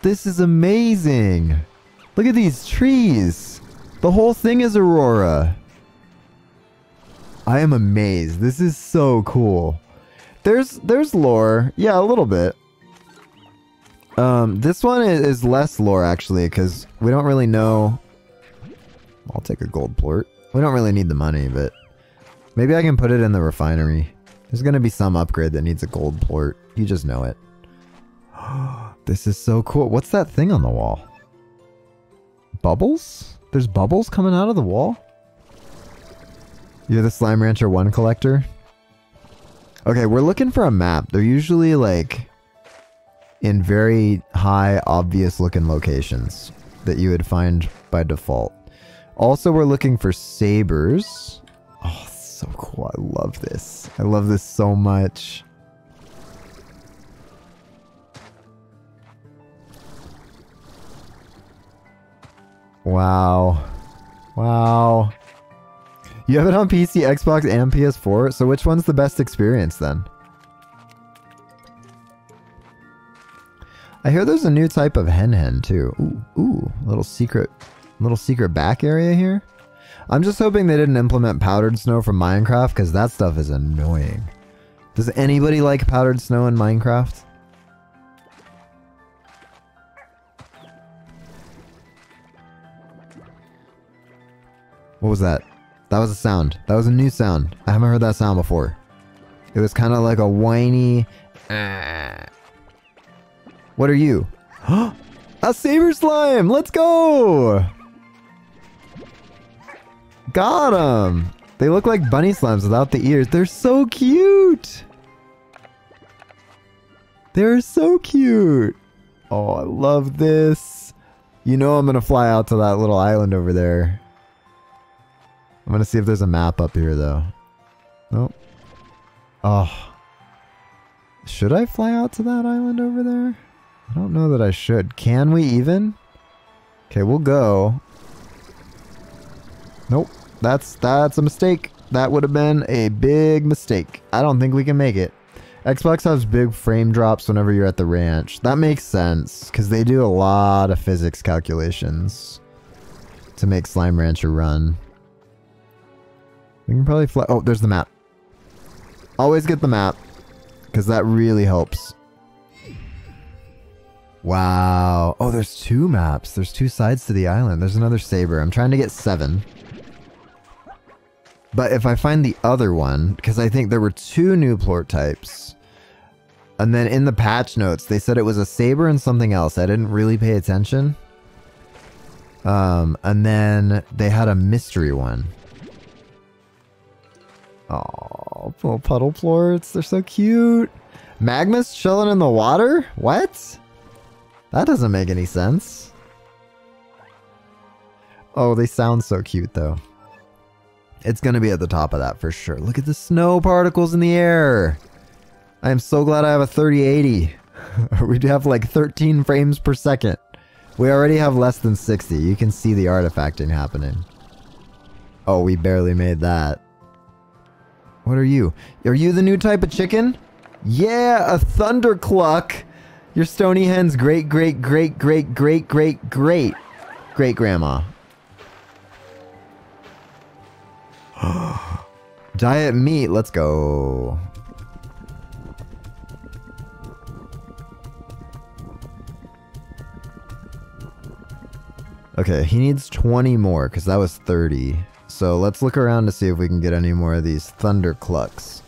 this is amazing. Look at these trees. The whole thing is Aurora. I am amazed. This is so cool. There's lore. Yeah, a little bit. This one is less lore, actually, because we don't really know... I'll take a gold plort. We don't really need the money, but... Maybe I can put it in the refinery. There's gonna be some upgrade that needs a gold plort. You just know it. This is so cool. What's that thing on the wall? Bubbles? There's bubbles coming out of the wall? You're the Slime Rancher 1 collector? Okay, we're looking for a map. They're usually, like... in very high, obvious-looking locations that you would find by default. Also, we're looking for sabers. Oh, so cool. I love this. I love this so much. Wow. Wow. You have it on PC, Xbox, and PS4? So which one's the best experience, then? I hear there's a new type of hen too. Ooh, ooh, little secret back area here. I'm just hoping they didn't implement powdered snow from Minecraft, because that stuff is annoying. Does anybody like powdered snow in Minecraft? What was that? That was a sound. That was a new sound. I haven't heard that sound before. It was kind of like a whiny... What are you? A saber slime! Let's go! Got them! They look like bunny slimes without the ears. They're so cute! They're so cute! Oh, I love this. You know I'm gonna fly out to that little island over there. I'm gonna see if there's a map up here though. Nope. Oh. Should I fly out to that island over there? I don't know that I should. Can we even? Okay, we'll go. Nope. That's a mistake. That would have been a big mistake. I don't think we can make it. Xbox has big frame drops whenever you're at the ranch. That makes sense, because they do a lot of physics calculations to make Slime Rancher run. We can probably fly... Oh, there's the map. Always get the map, because that really helps. Wow. Oh, there's two maps. There's two sides to the island. There's another saber. I'm trying to get 7. But if I find the other one, because I think there were 2 new plort types, and then in the patch notes, they said it was a saber and something else. I didn't really pay attention. And then they had a mystery one. Oh, little puddle plorts. They're so cute. Magma's chilling in the water? What? That doesn't make any sense. Oh, they sound so cute though. It's going to be at the top of that for sure. Look at the snow particles in the air. I am so glad I have a 3080. We do have like 13 frames per second. We already have less than 60. You can see the artifacting happening. Oh, we barely made that. What are you? Are you the new type of chicken? Yeah, a thundercluck. Your stony hen's great grandma. Diet meat, let's go. Okay, he needs 20 more because that was 30. So let's look around to see if we can get any more of these thunderclucks.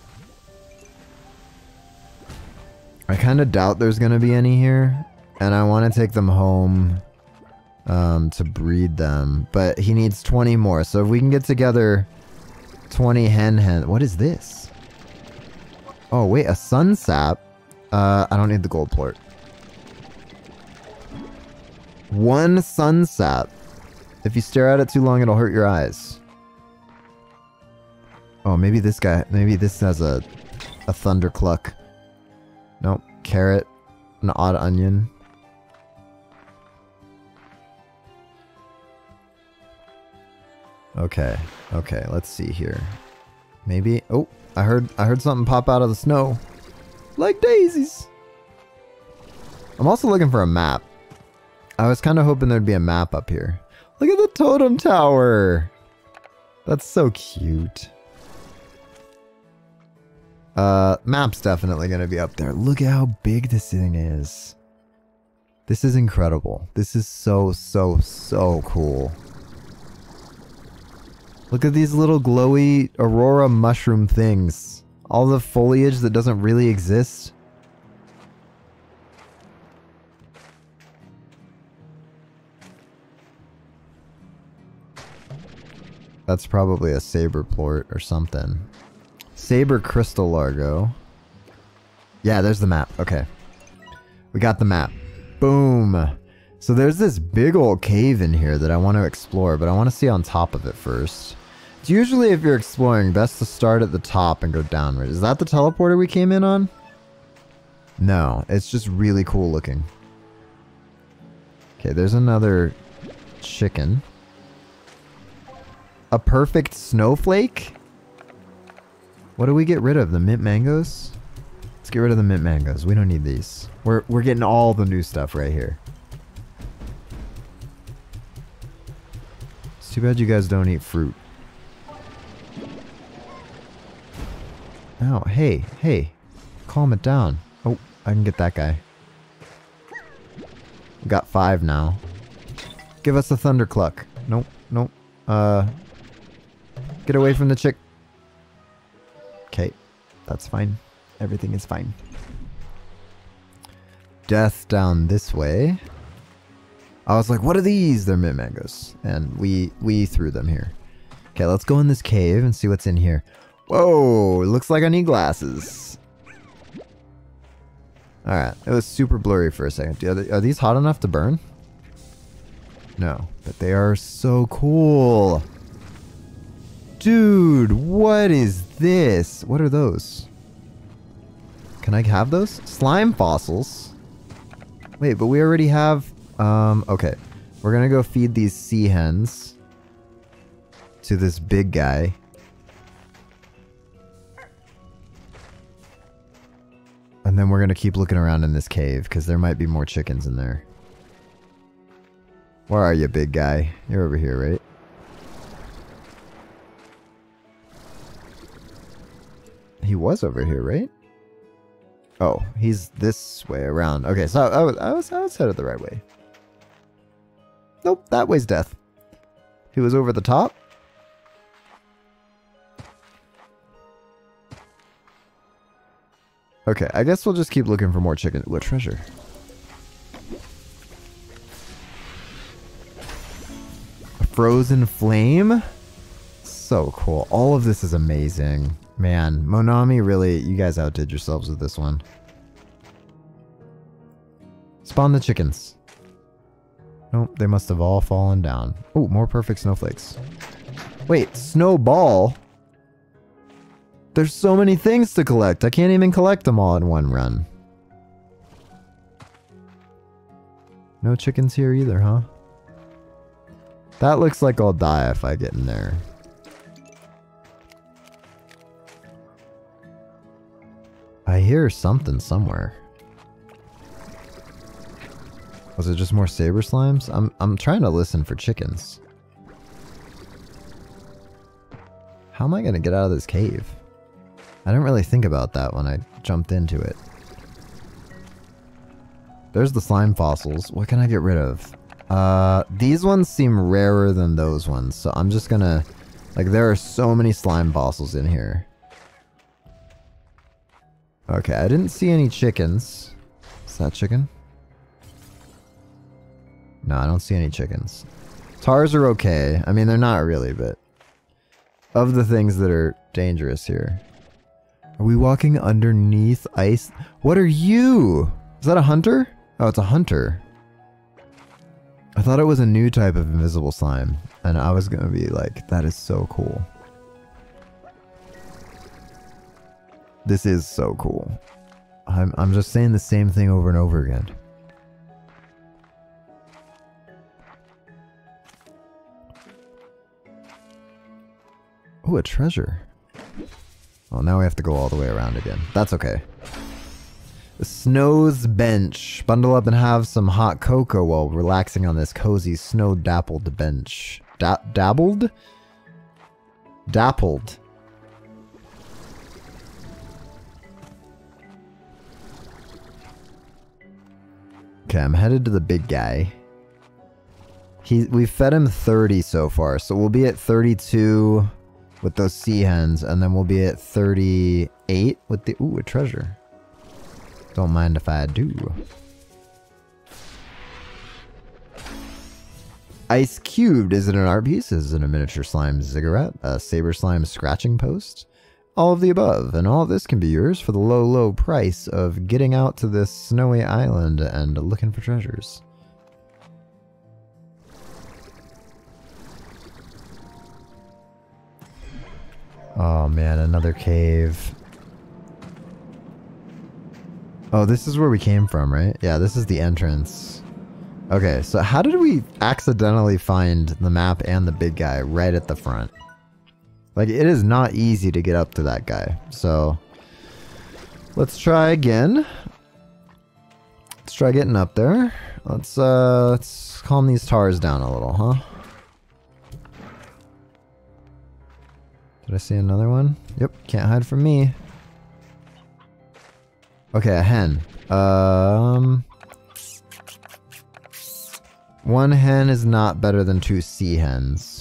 I kind of doubt there's going to be any here, and I want to take them home to breed them, but he needs 20 more. So if we can get together 20 hen. What is this? Oh wait, a sun sap. I don't need the gold plort. 1 sun sap. If you stare at it too long, it'll hurt your eyes. Oh, maybe this guy. Maybe this has a thundercluck. Nope. Carrot. An odd onion. Okay. Okay, let's see here. Maybe... Oh, I heard something pop out of the snow. Like daisies! I'm also looking for a map. I was kind of hoping there'd be a map up here. Look at the totem tower! That's so cute. Map's definitely going to be up there. Look at how big this thing is. This is incredible. This is so cool. Look at these little glowy aurora mushroom things. All the foliage that doesn't really exist. That's probably a saber plort or something. Saber crystal largo. Yeah, there's the map. Okay. We got the map. Boom. So there's this big old cave in here that I want to explore, but I want to see on top of it first. It's usually, if you're exploring, best to start at the top and go downward. Is that the teleporter we came in on? No, it's just really cool looking. Okay, there's another chicken. A perfect snowflake? What do we get rid of? The mint mangoes? Let's get rid of the mint mangoes. We don't need these. We're getting all the new stuff right here. It's too bad you guys don't eat fruit. Oh, hey, hey. Calm it down. Oh, I can get that guy. We got 5 now. Give us a thundercluck. Nope, nope. Get away from the chick. Okay, that's fine. Everything is fine. Death down this way. I was like, what are these? They're mint mangoes. And we threw them here. Okay, let's go in this cave and see what's in here. Whoa, looks like I need glasses. Alright, it was super blurry for a second. Are these hot enough to burn? No, but they are so cool. Dude, what is this? What are those? Can I have those? Slime fossils? Wait, but we already have... okay. We're gonna go feed these sea hens to this big guy. And then we're gonna keep looking around in this cave, because there might be more chickens in there. Where are you, big guy? You're over here, right? He was over here, right? Oh, he's this way around. Okay, so I was headed the right way. Nope, that way's death. He was over the top. Okay, I guess we'll just keep looking for more chicken. What treasure? A frozen flame? So cool. All of this is amazing. Man, Monomi, really, you guys outdid yourselves with this one. Spawn the chickens. Nope, they must have all fallen down. Oh, more perfect snowflakes. Wait, snowball? There's so many things to collect. I can't even collect them all in one run. No chickens here either, huh? That looks like I'll die if I get in there. I hear something somewhere. Was it just more saber slimes? I'm trying to listen for chickens. How am I gonna get out of this cave? I didn't really think about that when I jumped into it. There's the slime fossils. What can I get rid of? These ones seem rarer than those ones, so I'm just gonna... Like, there are so many slime fossils in here. Okay, I didn't see any chickens. Is that chicken? No, I don't see any chickens. Tars are okay. I mean, they're not really, but... Of the things that are dangerous here... Are we walking underneath ice? What are you? Is that a hunter? Oh, it's a hunter. I thought it was a new type of invisible slime. And I was gonna be like, that is so cool. This is so cool. I'm just saying the same thing over and over again. Oh, a treasure. Well, now we have to go all the way around again. That's okay. The Snow's Bench. Bundle up and have some hot cocoa while relaxing on this cozy snow-dappled bench. Dabbled? Dappled. Okay, I'm headed to the big guy. We've fed him 30 so far, so we'll be at 32... with those sea hens, and then we'll be at 38 with the... Ooh, a treasure. Don't mind if I do. Ice cubed. Is it an art piece? Is it a miniature slime ziggurat? A saber slime scratching post? All of the above, and all of this can be yours for the low, low price of getting out to this snowy island and looking for treasures. Oh man, another cave. Oh, this is where we came from, right? Yeah, this is the entrance. Okay, so how did we accidentally find the map and the big guy right at the front? Like, it is not easy to get up to that guy. So, let's try again. Let's try getting up there. Let's calm these tars down a little, huh? Did I see another one? Yep, can't hide from me. Okay, a hen. One hen is not better than two sea hens.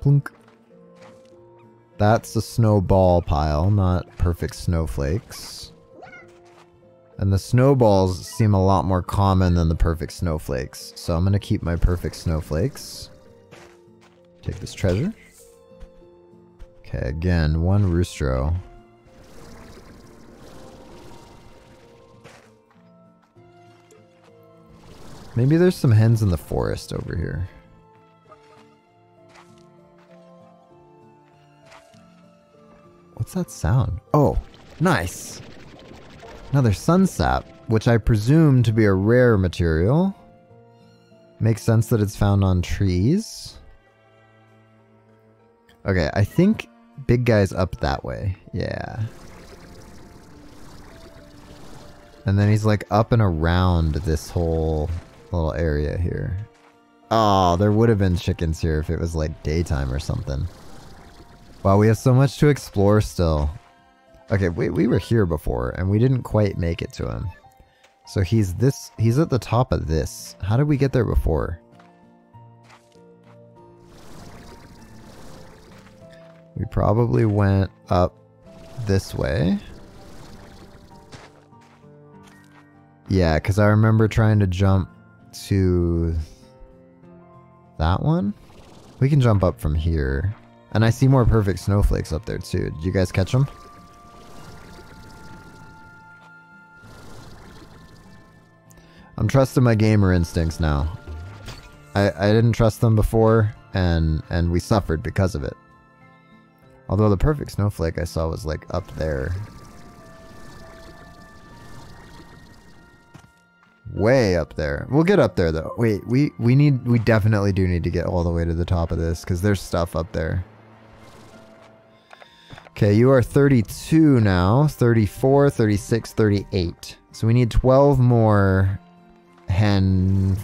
Plunk. That's a snowball pile, not perfect snowflakes. And the snowballs seem a lot more common than the perfect snowflakes. So I'm going to keep my perfect snowflakes. Take this treasure. Okay, again, one roostro. Maybe there's some hens in the forest over here. What's that sound? Oh, nice! Another sunsap, which I presume to be a rare material. Makes sense that it's found on trees. Okay, I think big guy's up that way. Yeah. And then he's like up and around this whole little area here. Oh, there would have been chickens here if it was like daytime or something. Wow, we have so much to explore still. Okay, we were here before and we didn't quite make it to him. So he's at the top of this. How did we get there before? We probably went up this way. Yeah, because I remember trying to jump to that one. We can jump up from here. And I see more perfect snowflakes up there too. Did you guys catch them? I'm trusting my gamer instincts now. I didn't trust them before and we suffered because of it. Although the perfect snowflake I saw was like up there. Way up there. We'll get up there though. Wait, we definitely do need to get all the way to the top of this because there's stuff up there. Okay, you are 32 now. 34, 36, 38. So we need 12 more hen/meat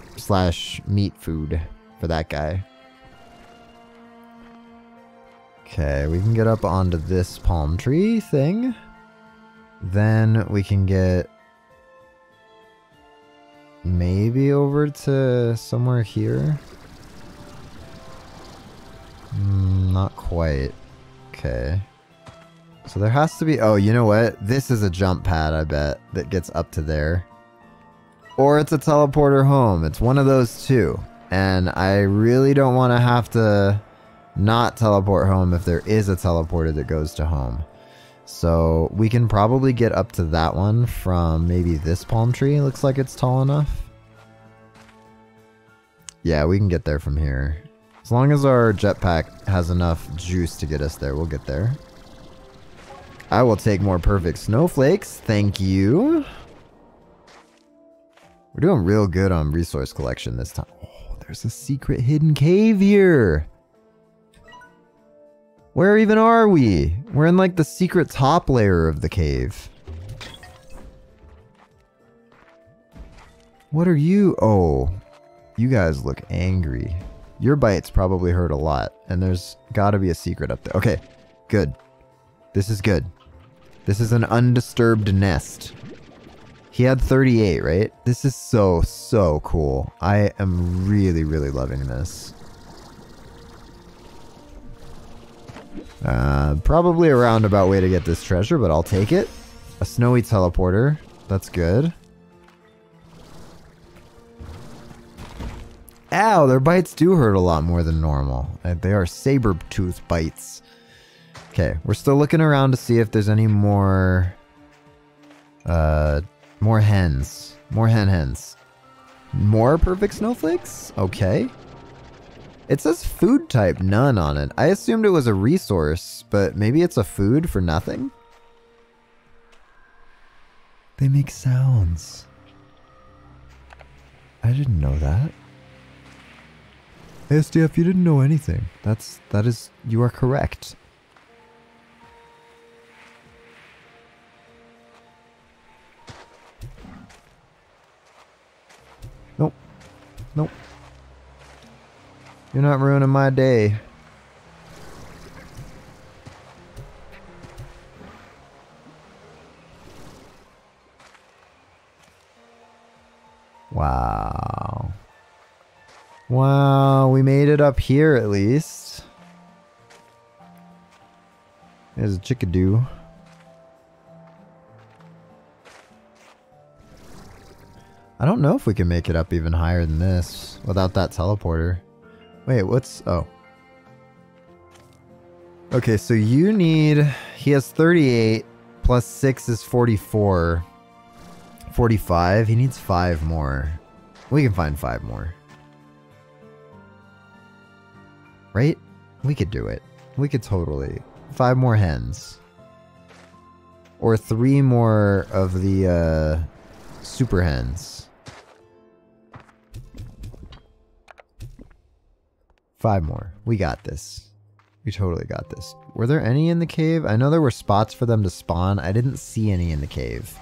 food for that guy. Okay, we can get up onto this palm tree thing. Then we can get maybe over to somewhere here. Not quite. Okay. So there has to be... Oh, you know what? This is a jump pad, I bet, that gets up to there. Or it's a teleporter home. It's one of those two. And I really don't want to have to not teleport home if there is a teleporter that goes to home. So we can probably get up to that one from maybe this palm tree. Looks like it's tall enough. Yeah, we can get there from here. As long as our jetpack has enough juice to get us there, we'll get there. I will take more perfect snowflakes. Thank you. We're doing real good on resource collection this time. Oh, there's a secret hidden cave here. Where even are we? We're in like the secret top layer of the cave. What are you? Oh, you guys look angry. Your bites probably hurt a lot. And there's gotta be a secret up there. Okay, good. This is good. This is an undisturbed nest. He had 38, right? This is so, so cool. I am really, really loving this. Probably a roundabout way to get this treasure, but I'll take it. A snowy teleporter. That's good. Ow, their bites do hurt a lot more than normal. They are saber-toothed bites. Okay, we're still looking around to see if there's any more... more hens. More hens. More perfect snowflakes? Okay. It says food type none on it. I assumed it was a resource, but maybe it's a food for nothing? They make sounds. I didn't know that. SDF, you didn't know anything. That is, you are correct. Nope. Nope. You're not ruining my day. Wow. Wow, we made it up here at least. There's a chickadee. I don't know if we can make it up even higher than this without that teleporter. Wait, what's... oh. Okay, so you need... he has 38, plus 6 is 44. 45, he needs 5 more. We can find 5 more. Right? We could do it. We could totally. 5 more hens. Or 3 more of the, super hens. 5 more. We got this. We totally got this. Were there any in the cave? I know there were spots for them to spawn. I didn't see any in the cave.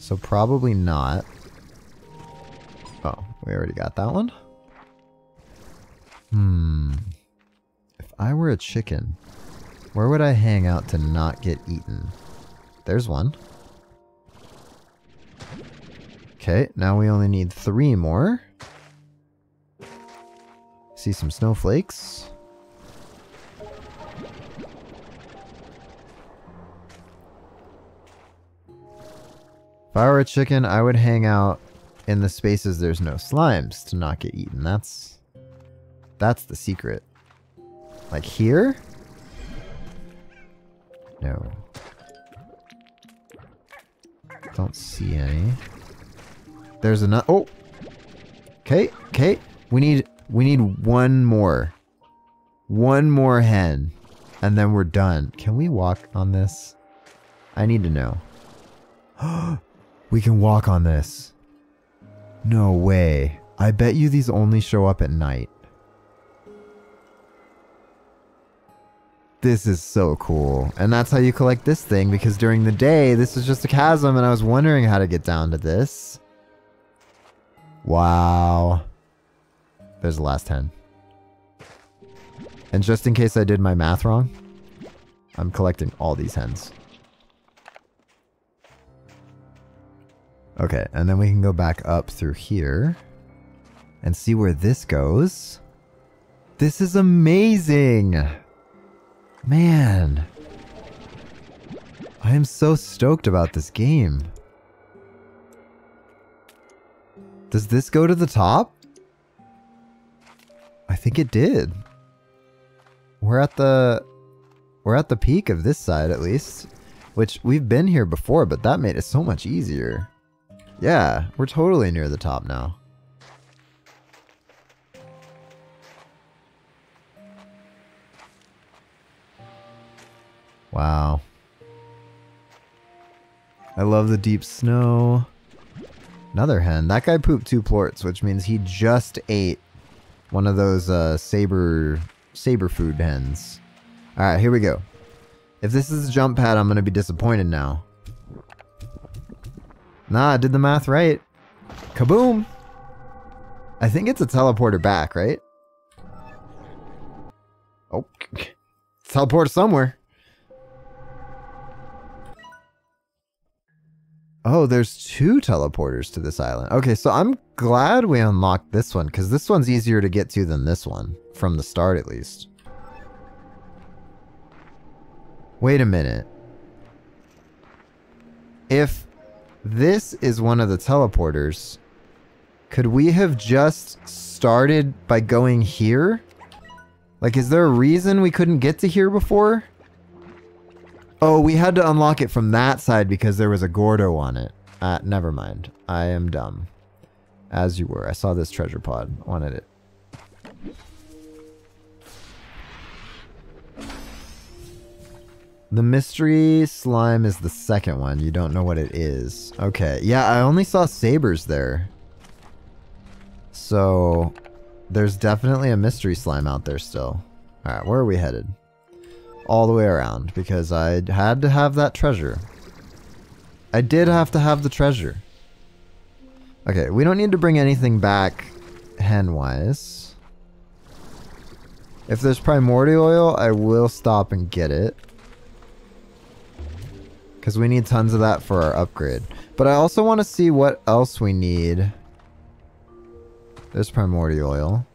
So probably not. Oh, we already got that one? Hmm. If I were a chicken, where would I hang out to not get eaten? There's one. Okay, now we only need 3 more. See some snowflakes. If I were a chicken, I would hang out in the spaces there's no slimes to not get eaten. That's the secret. Like here? No. Don't see any. There's another... oh! Okay, okay. We need one more. One more hen. And then we're done. Can we walk on this? I need to know. We can walk on this. No way. I bet you these only show up at night. This is so cool. And that's how you collect this thing, because during the day, this is just a chasm, and I was wondering how to get down to this. Wow. There's the last 10. And just in case I did my math wrong, I'm collecting all these hens. Okay, and then we can go back up through here and see where this goes. This is amazing! Man, I am so stoked about this game. Does this go to the top? I think it did. We're at the peak of this side at least, which we've been here before, but that made it so much easier. Yeah, we're totally near the top now. Wow. I love the deep snow. Another hen. That guy pooped 2 plorts, which means he just ate one of those saber food hens. Alright, here we go. If this is a jump pad, I'm gonna be disappointed now. Nah, I did the math right. Kaboom! I think it's a teleporter back, right? Oh. Teleport somewhere. Oh, there's 2 teleporters to this island. Okay, so I'm glad we unlocked this one, because this one's easier to get to than this one. From the start, at least. Wait a minute. If this is one of the teleporters, could we have just started by going here? Like, is there a reason we couldn't get to here before? Oh, we had to unlock it from that side because there was a Gordo on it. Never mind. I am dumb. As you were. I saw this treasure pod. I wanted it. The mystery slime is the second one. You don't know what it is. Okay. Yeah, I only saw sabers there. So, there's definitely a mystery slime out there still. Alright, where are we headed? All the way around, because I had to have that treasure. I did have to have the treasure. Okay, we don't need to bring anything back hen-wise. If there's primordial oil, I will stop and get it. Because we need tons of that for our upgrade. But I also want to see what else we need. There's primordial oil.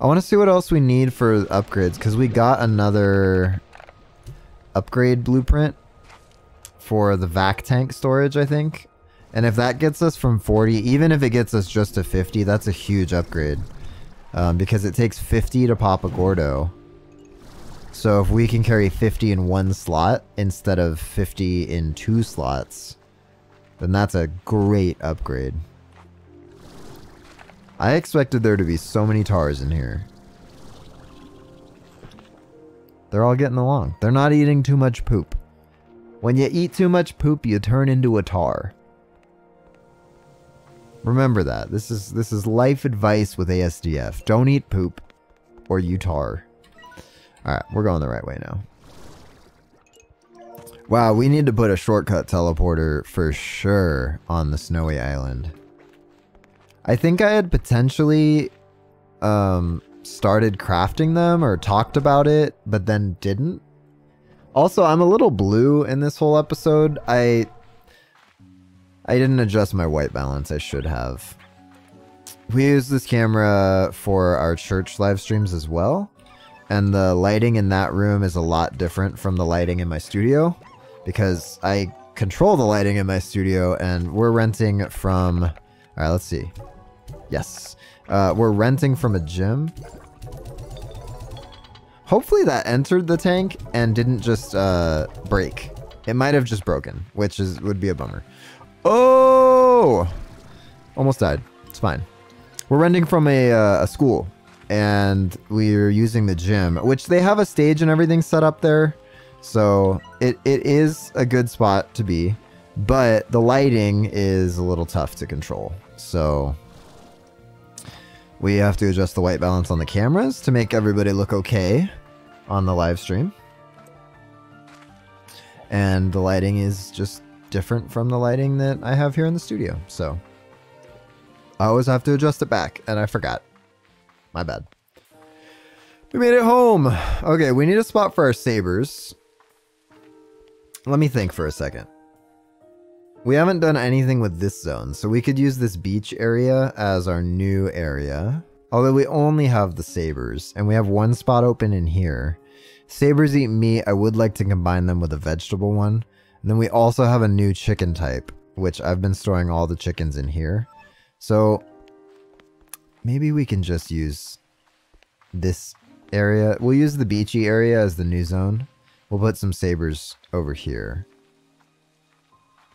I want to see what else we need for upgrades, because we got another... upgrade blueprint for the vac tank storage, I think, And if that gets us from 40, even if it gets us just to 50, that's a huge upgrade. Because it takes 50 to pop a Gordo. So if we can carry 50 in one slot instead of 50 in two slots, then that's a great upgrade. I expected there to be so many tars in here. They're all getting along. They're not eating too much poop. When you eat too much poop, you turn into a tar. Remember that. This is life advice with ASDF. Don't eat poop or you tar. Alright, we're going the right way now. Wow, we need to put a shortcut teleporter for sure on the snowy island. I think I had potentially started crafting them or talked about it, but then didn't. Also, I'm a little blue in this whole episode. I didn't adjust my white balance. I should have. We use this camera for our church live streams as well. And the lighting in that room is a lot different from the lighting in my studio. Because I control the lighting in my studio and we're renting from... Alright, let's see. Yes. We're renting from a gym. Hopefully that entered the tank and didn't just break. It might have just broken, which would be a bummer. Oh! Almost died. It's fine. We're renting from a school. And we're using the gym, which they have a stage and everything set up there. So it is a good spot to be, but the lighting is a little tough to control. So we have to adjust the white balance on the cameras to make everybody look okay on the live stream. And the lighting is just different from the lighting that I have here in the studio. So I always have to adjust it back, and I forgot. My bad. We made it home. Okay, we need a spot for our sabers. Let me think for a second. We haven't done anything with this zone, so we could use this beach area as our new area. Although we only have the sabers, and we have one spot open in here. Sabers eat meat. I would like to combine them with a vegetable one. And then we also have a new chicken type, which I've been storing all the chickens in here. So... maybe we can just use this area. We'll use the beachy area as the new zone. We'll put some sabers over here.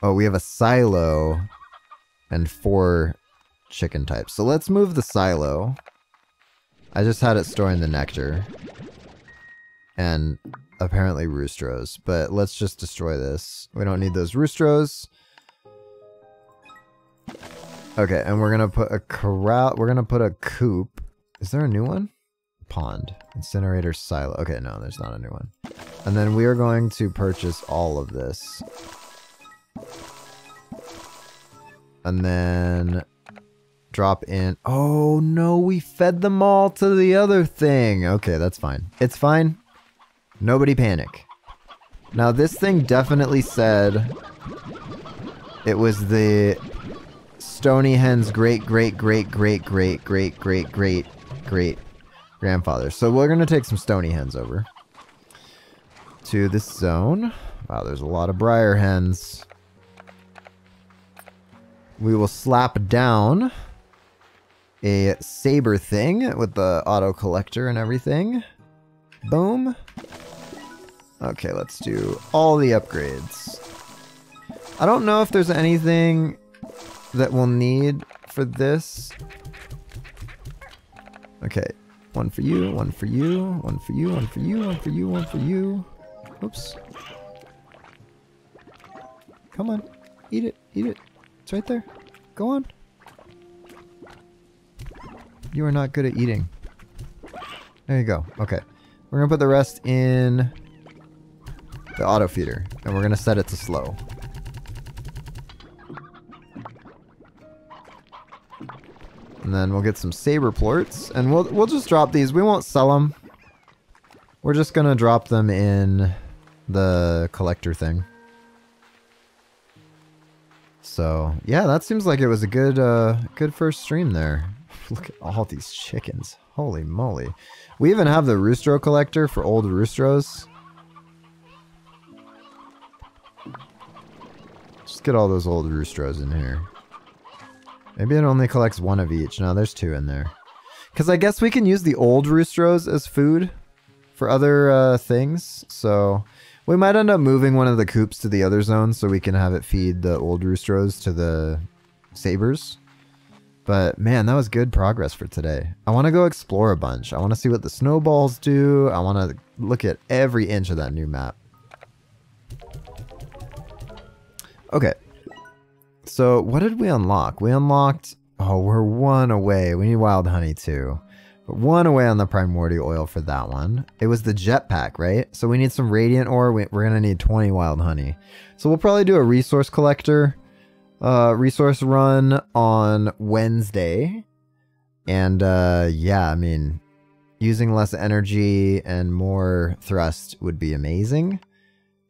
Oh, we have a silo and 4 chicken types. So let's move the silo. I just had it storing the nectar. And apparently roostros. But let's just destroy this. We don't need those roostros. Okay, and we're gonna put a corral. We're gonna put a coop. Is there a new one? Pond. Incinerator silo. Okay, no, there's not a new one. And then we are going to purchase all of this. And then drop in. Oh no, we fed them all to the other thing. Okay, that's fine. It's fine. Nobody panic. Now, this thing definitely said it was the Stonyhen's great grandfather. So we're gonna take some Stonyhens over to this zone. Wow, there's a lot of briar hens. We will slap down a saber thing with the auto collector and everything. Boom. Okay, let's do all the upgrades. I don't know if there's anything that we'll need for this. Okay, one for you, one for you, one for you, one for you, one for you, one for you. Oops. Come on, eat it, eat it. It's right there. Go on. You are not good at eating. There you go. Okay, we're gonna put the rest in the auto feeder, and we're gonna set it to slow. And then we'll get some saber plorts, and we'll just drop these. We won't sell them. We're just gonna drop them in the collector thing. So yeah, that seems like it was a good good first stream there. Look at all these chickens. Holy moly. We even have the roostro collector for old roostros. Let's get all those old roosters in here. Maybe it only collects one of each. No, there's two in there. Because I guess we can use the old roosters as food for other things. So we might end up moving one of the coops to the other zone so we can have it feed the old roosters to the sabers. But man, that was good progress for today. I want to go explore a bunch. I want to see what the snowballs do. I want to look at every inch of that new map. Okay. So what did we unlock? We unlocked... Oh, we're one away. We need wild honey too. But one away on the primordial oil for that one. It was the jetpack, right? So we need some radiant ore. We're going to need 20 wild honey. So we'll probably do a resource collector... resource run on Wednesday, and yeah, I mean, using less energy and more thrust would be amazing,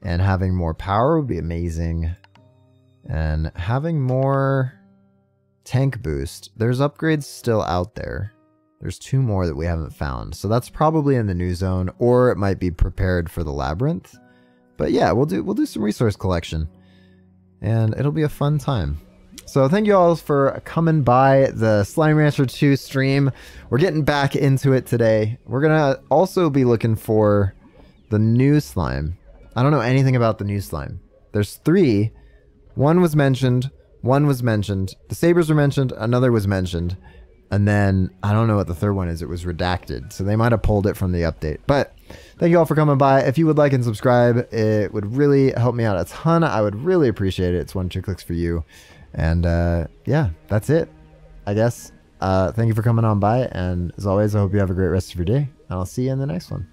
and having more power would be amazing, and having more tank boost. There's upgrades still out there. There's two more that we haven't found, so that's probably in the new zone, or it might be prepared for the labyrinth. But yeah, we'll do some resource collection. And it'll be a fun time. So thank you all for coming by the Slime Rancher 2 stream. We're getting back into it today. We're going to also be looking for the new slime. I don't know anything about the new slime. There's three. One was mentioned. One was mentioned. The sabers were mentioned. Another was mentioned. And then I don't know what the third one is. It was redacted. So they might have pulled it from the update. But... thank you all for coming by. If you would like and subscribe, it would really help me out a ton. I would really appreciate it. It's one or two clicks for you. And yeah, that's it, I guess. Thank you for coming on by. And as always, I hope you have a great rest of your day. And I'll see you in the next one.